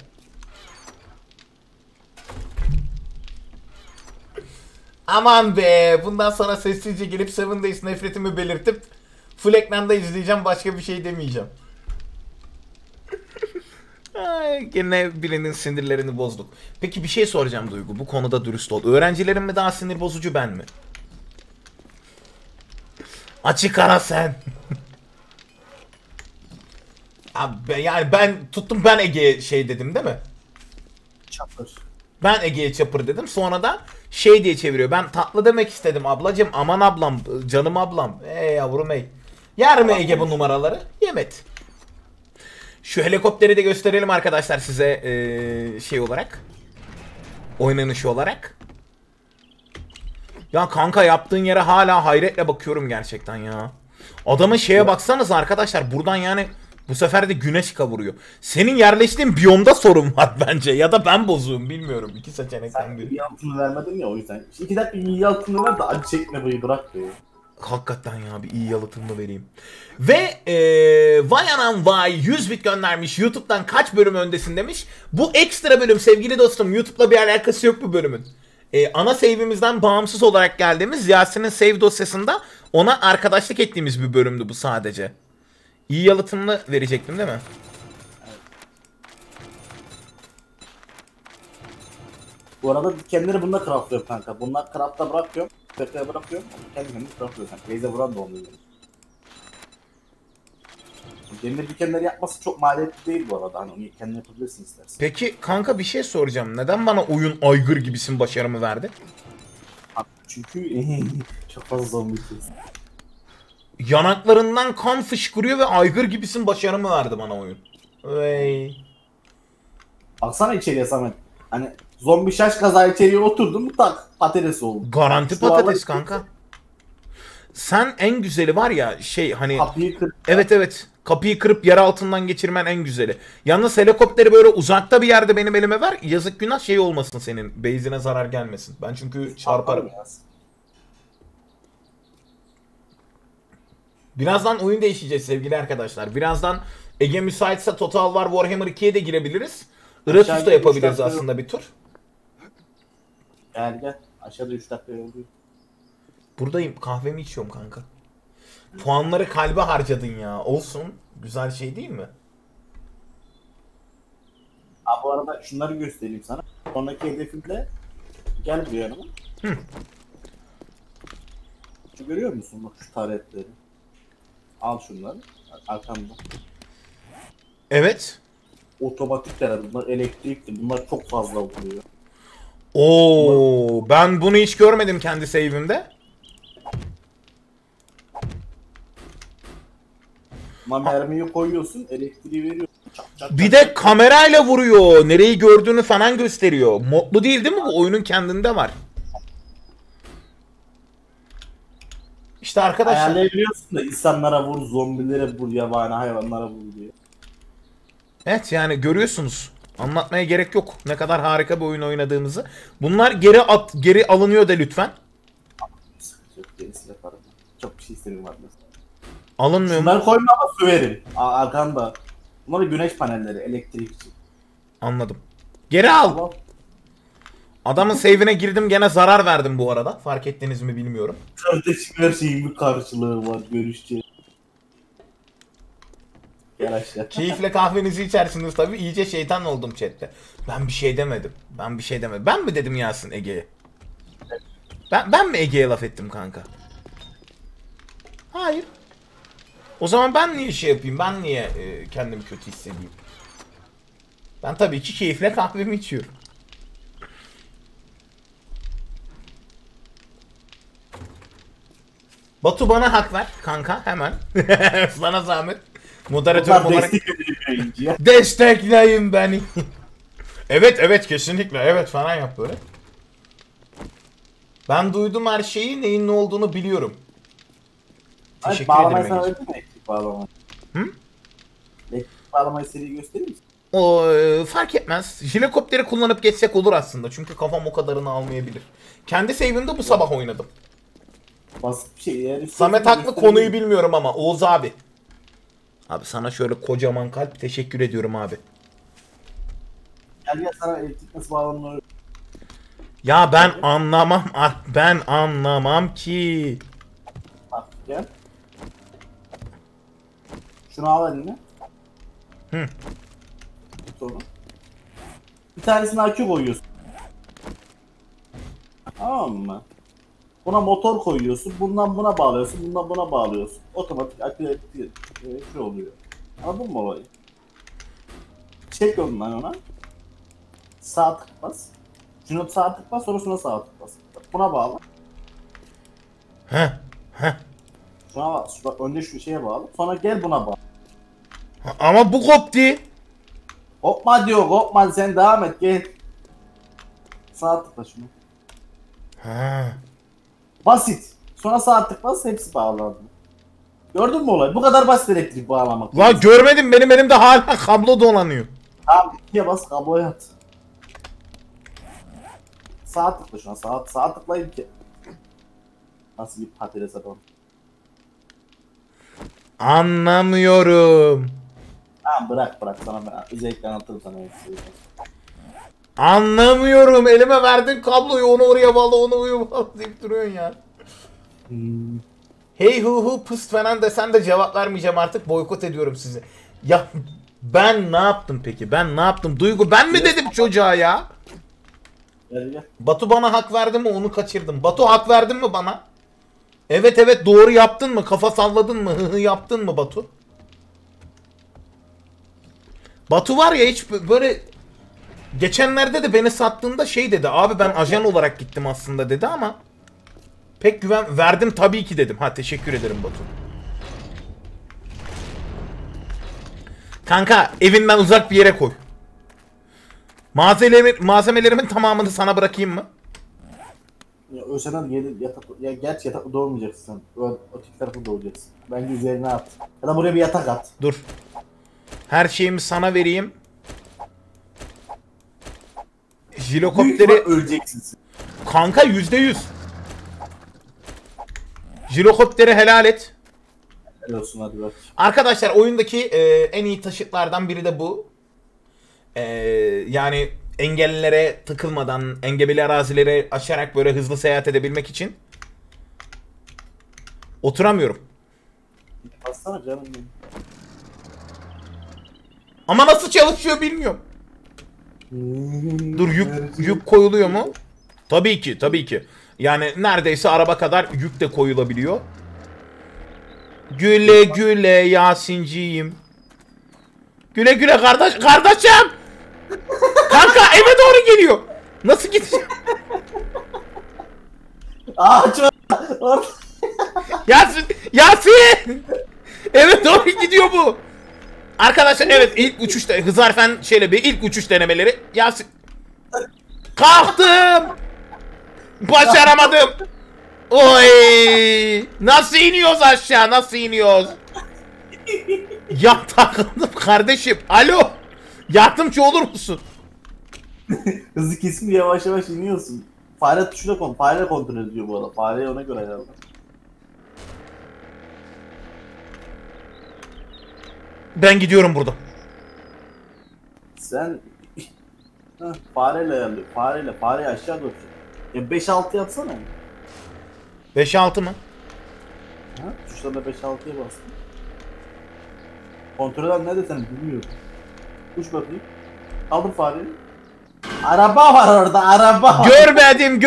Aman be, bundan sonra sessizce gelip 7 Days nefretimi belirtip full ekranda izleyeceğim, başka bir şey demeyeceğim. Ay, gene birinin sinirlerini bozduk. Peki bir şey soracağım Duygu, bu konuda dürüst ol. Öğrencilerin mi daha sinir bozucu, ben mi? Açık ara sen. Abi yani ben Ege'ye şey dedim değil mi? Çapır. Ben Ege'ye çapır dedim, sonra da şey diye çeviriyor. Ben tatlı demek istedim ablacım, aman ablam, canım ablam. Yavrum ey. Yer mi Ege bu numaraları? Yemet. Şu helikopteri de gösterelim arkadaşlar size şey olarak. Oynanışı olarak. Ya kanka yaptığın yere hala hayretle bakıyorum gerçekten ya. Adamın şeye baksanız arkadaşlar, buradan yani bu sefer de güneş kavuruyor. Senin yerleştiğin biyomda sorun var bence, ya da ben bozuğum bilmiyorum, iki seçenekten biri. Sen altını vermedin ya, o yüzden. İki dakika bir iyi altını ver de acı çekme, burayı bırak diyor. Hakikaten ya, bir iyi yalıtımı vereyim. Ve vay anam vay, 100 bit göndermiş. YouTube'dan kaç bölüm öndesin demiş. Bu ekstra bölüm sevgili dostum, YouTube'la bir alakası yok bu bölümün. Ana save'imizden bağımsız olarak geldiğimiz Yasin'in save dosyasında ona arkadaşlık ettiğimiz bir bölümdü bu sadece. İyi yalıtımlı verecektim değil mi? Evet. Bu arada kendileri bununla craftlıyorum kanka. Bunlar craft'ta bırakıyorum. Tekrar bırakıyorum, kendini bırakıyorsan. Beyze vuran da olmuyor. Demir dikenleri yapması çok maliyetli değil bu arada. Hani onu kendin yapabilirsin istersen. Peki kanka bir şey soracağım. Neden bana oyun aygır gibisin başarımı verdi? Abi çünkü çok fazla zombiyiz. Yanaklarından kan fışkırıyor ve aygır gibisin başarımı verdi bana oyun. Vey. Baksana içeriye Samet. Hani zombi şaş kaza içeriye oturdum tak patates oldu. Garanti şu patates kanka. Sen en güzeli var ya şey hani. Kapıyı kırıp. Evet evet. Kapıyı kırıp yer altından geçirmen en güzeli. Yalnız helikopteri böyle uzakta bir yerde benim elime ver. Yazık günah şey olmasın senin. Base'ine zarar gelmesin. Ben çünkü çarparım. Birazdan oyun değişeceğiz sevgili arkadaşlar. Birazdan Ege müsaitse Total War Warhammer 2'ye de girebiliriz. Iratus da yapabiliriz aslında bir tur. Gel gel. Aşağıda 3 dakika yol diyor. Buradayım. Kahvemi içiyorum kanka. Puanları kalbe harcadın ya. Olsun. Güzel şey değil mi? Abi bu arada şunları göstereyim sana. Sonraki hedefimde gel buraya yanıma. Şu görüyor musun? Bak şu taretleri. Al şunları. Arkamda. Evet. Otomatikler. Bunlar elektrikli. Bunlar çok fazla oluyor. Oo, bunlar... Ben bunu hiç görmedim kendi save'imde. Mermiyi koyuyorsun, elektriği veriyorsun. Çak, çak, bir de kamerayla vuruyor. Nereyi gördüğünü falan gösteriyor. Modlu değil değil mi? Bu oyunun kendinde var. İşte arkadaşlar. Ayarlayabiliyorsun da insanlara vur, zombilere vur, yabani hayvanlara vur diye. Evet yani görüyorsunuz. Anlatmaya gerek yok. Ne kadar harika bir oyun oynadığımızı. Bunlar geri alınıyor da lütfen. Çok bir şey istemiyorum arkadaşlar. Alınmıyor mu? Bunları koyma ama söverim. Arkanda. Bunlar güneş panelleri, elektrik için. Anladım. Geri al. Adamın save'ine girdim gene zarar verdim bu arada. Fark ettiniz mi bilmiyorum. Kardeşim her şeyin bir karşılığı var. Görüşeceğiz. Gel aşağı. Keyifle kahvenizi içersiniz tabii. İyice şeytan oldum chatte. Ben bir şey demedim. Ben mi dedim Yasin Ege'ye? Ben mi Ege'ye laf ettim kanka? Hayır. O zaman ben niye şey yapayım? Ben niye kendimi kötü hissedeyim? Ben tabii ki keyifle kahvemi içiyorum. Batu bana hak ver kanka hemen. Sana zahmet. Moderatör olarak destekleyin beni. Evet evet kesinlikle evet falan yap böyle. Ben duydum her şeyi, neyin ne olduğunu biliyorum. Teşekkür ederim. Bağlamayı. Hı? Bağlamayı seri gösterir misin? O fark etmez. Helikopteri kullanıp geçsek olur aslında. Çünkü kafam o kadarını almayabilir. Kendi save'imde bu sabah oynadım. Basit bir şey yani. Samet haklı, konuyu bilmiyorum ama Oğuz abi. Abi sana şöyle kocaman kalp teşekkür ediyorum abi. Gel ya sana elektrik nasıl bağlanıyor? Ya ben anlamam. Ben anlamam ki. Gel. Şunu al eline. Hı. Sonra. Bir tanesini akü koyuyorsun. Tamam mı? Buna motor koyuyorsun. Bundan buna bağlıyorsun. Bundan buna bağlıyorsun. Otomatik akü şey oluyor. Anladın mı olayı? Çek ondan ona. Sağ tık bas. Şuna sağ tık bas. Sonra şuna sağ tık bas. Buna bağla. Heh. Heh. Buna bak, bak önce şu şeye bağlı, sonra gel buna bağlı. Ama bu koptu. Kopma diyor, kopma sen devam et gel. Sağ tıkla şunu. He. Basit. Sonra sağ tıkla hepsi bağlandı. Gördün mü olayı? Bu kadar basit elektrik bağlamak. La görmedim, benim elimde hala kablo dolanıyor. Tamam ikiye bas kabloya at. Sağ tıkla şuna, sağ tıklayın ki. Nasıl bir patates adam? Anlamıyorum. Tamam bırak sana ben özellikle anlatırım sana. Anlamıyorum, elime verdin kabloyu, onu oraya bağla onu oraya bağla deyip duruyorsun ya. Hey hu hu pıst falan desen de cevap vermeyeceğim artık, boykot ediyorum sizi. Ya ben ne yaptım peki? Duygu ben mi dedim çocuğa ya? Batu bana hak verdi mi onu kaçırdım. Batu hak verdin mi bana? Evet evet doğru yaptın mı? Kafa salladın mı? Yaptın mı Batu? Batu var ya hiç böyle... Geçenlerde de beni sattığında şey dedi. Abi ben ajan olarak gittim aslında dedi ama... Pek güven... Verdim tabii ki dedim. Ha teşekkür ederim Batu. Kanka evinden uzak bir yere koy. Malzemelerimin tamamını sana bırakayım mı? Ya ölsen yedi yatak... Ya gerçi yatakta doğmayacaksın. Öteki tarafı doğacaksın. Bence üzerine at. Ya da buraya bir yatak at. Dur. Her şeyimi sana vereyim. Jilokopteri... Öleceksin. Kanka %100. Jilokopteri helal et. Helal olsun hadi bak. Arkadaşlar oyundaki en iyi taşıtlardan biri de bu. Yani engellilere takılmadan, engebeli arazileri aşarak böyle hızlı seyahat edebilmek için. Oturamıyorum. Baksana canım benim. Ama nasıl çalışıyor bilmiyorum. Dur yük koyuluyor mu? Tabii ki tabii ki. Yani neredeyse araba kadar yük de koyulabiliyor. Güle güle Yasinciğim. Güle güle kardeş kardeşim. Kanka eve doğru geliyor. Nasıl gideceğim? Aa çok. Yasin Yasin. Eve doğru gidiyor bu. Arkadaşlar evet ilk uçuşta Hızarfen şöyle bir ilk uçuş denemeleri. Yasin. Kalktım. Başaramadım. Oy! Nasıl iniyoruz aşağı? Nasıl iniyoruz? Ya takıldım kardeşim. Alo. Yardımcı olur musun? Hızlı kesin yavaş yavaş iniyorsun. Fare tuşuna kon. Fare kontrol ediyor bu arada. Fareyi ona göre ayarla. Ben gidiyorum burada. Sen ha, fareyle aşağı doğru. Ya 5-6 yapsana. 5-6 mı? Ha, tuşlarına 5-6'ya bastın. Kontrolden nerede sen bilmiyorum. Uç bakayım. Aldım fareyi. Araba var orada, araba var. Görmedim.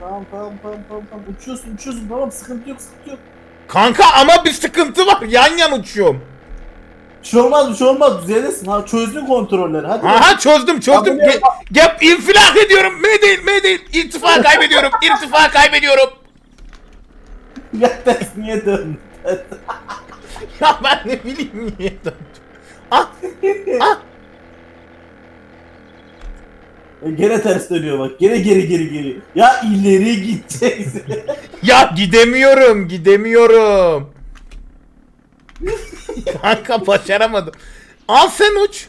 Tamam. Uçuyorsun tamam, sıkıntı yok. Kanka ama bir sıkıntı var. Yan uçuyorum. Bir şey olmaz. Düzelirsin. Ha çözdüm kontrolleri. Hadi. Aha çözdüm. Gap infilak ediyorum. M değil. İrtifa kaybediyorum. Ya ters niye döndün? Ya ben ne bileyim niye döndüm. Ah. Gene ters dönüyor bak. Geri. Ya ileri gideceksin. Ya gidemiyorum. Kanka başaramadım. Al sen uç.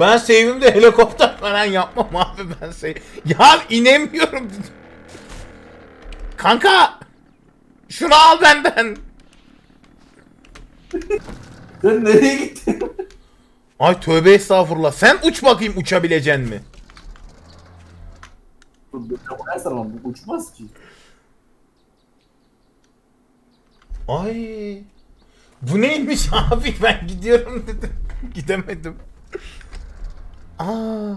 Ben sevimde helikopter falan yapmam abi ben seni. Ya inemiyorum. Kanka. Şunu al benden. Sen nereye gittin? Ay tövbe estağfurullah. Sen uç bakayım uçabilecek mi? Bu uçmaz ki. Ay. Bu neymiş abi? Ben gidiyorum dedim. Gidemedim. Aa.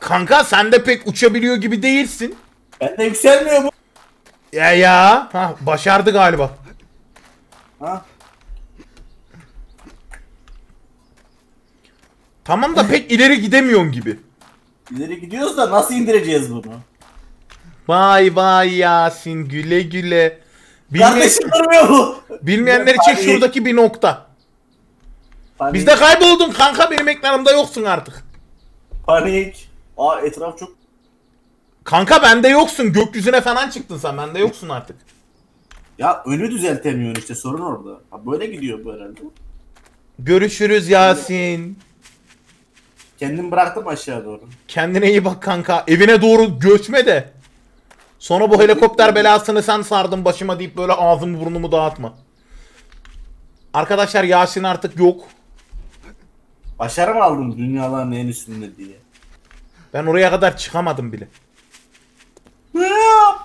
Kanka sen de pek uçabiliyor gibi değilsin. Ben de yükselmiyor bu. Ya. Ha başardı galiba. Ha. Tamam da pek ileri gidemiyorsun gibi. İleri gidiyoruz da nasıl indireceğiz bunu? Vay Yasin güle güle. Kardeşim durmuyor mu? Bilmeyenler için şuradaki bir nokta. Bizde kayboldun kanka benim ekranımda yoksun artık. Panik. Aa etraf çok... Kanka bende yoksun gökyüzüne falan çıktın sen bende yoksun artık. Ya önü düzeltemiyorsun işte sorun orada. Ha, böyle gidiyor bu herhalde. Görüşürüz Yasin. Kendimi bıraktım aşağı doğru. Kendine iyi bak kanka. Evine doğru göçme de. Sonra bu helikopter belasını sen sardın başıma deyip böyle ağzımı burnumu dağıtma. Arkadaşlar Yasin artık yok. Başarı mı aldın dünyaların en üstünde diye. Ben oraya kadar çıkamadım bile.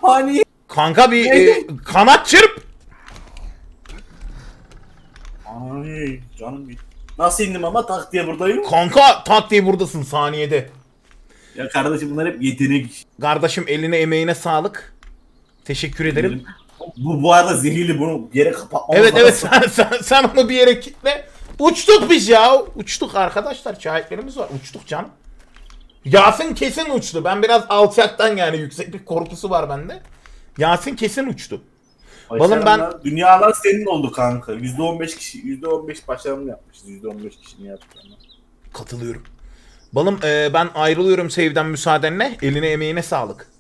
Panik. Kanka bir kanat çırp. Ay canım bir. Nasıl indim ama tak diye buradayım. Kanka tak diye buradasın saniyede. Ya kardeşim bunlar hep yetenek. Kardeşim eline emeğine sağlık. Teşekkür ederim. Bu arada zehirli, bunu yere kapat. Evet evet sen onu bir yere kitle. Uçtuk biz ya. Uçtuk arkadaşlar, şahitlerimiz var. Uçtuk canım. Yasin kesin uçtu. Ben biraz alçaktan, yani yükseklik korkusu var bende. Yasin kesin uçtu. Balım ben... Dünyalar senin oldu kanka. %15 kişi, %15 başarımı yapmışız. %15 kişinin yaptıklarına. Katılıyorum. Balım ben ayrılıyorum sevden müsaadenle. Eline emeğine sağlık.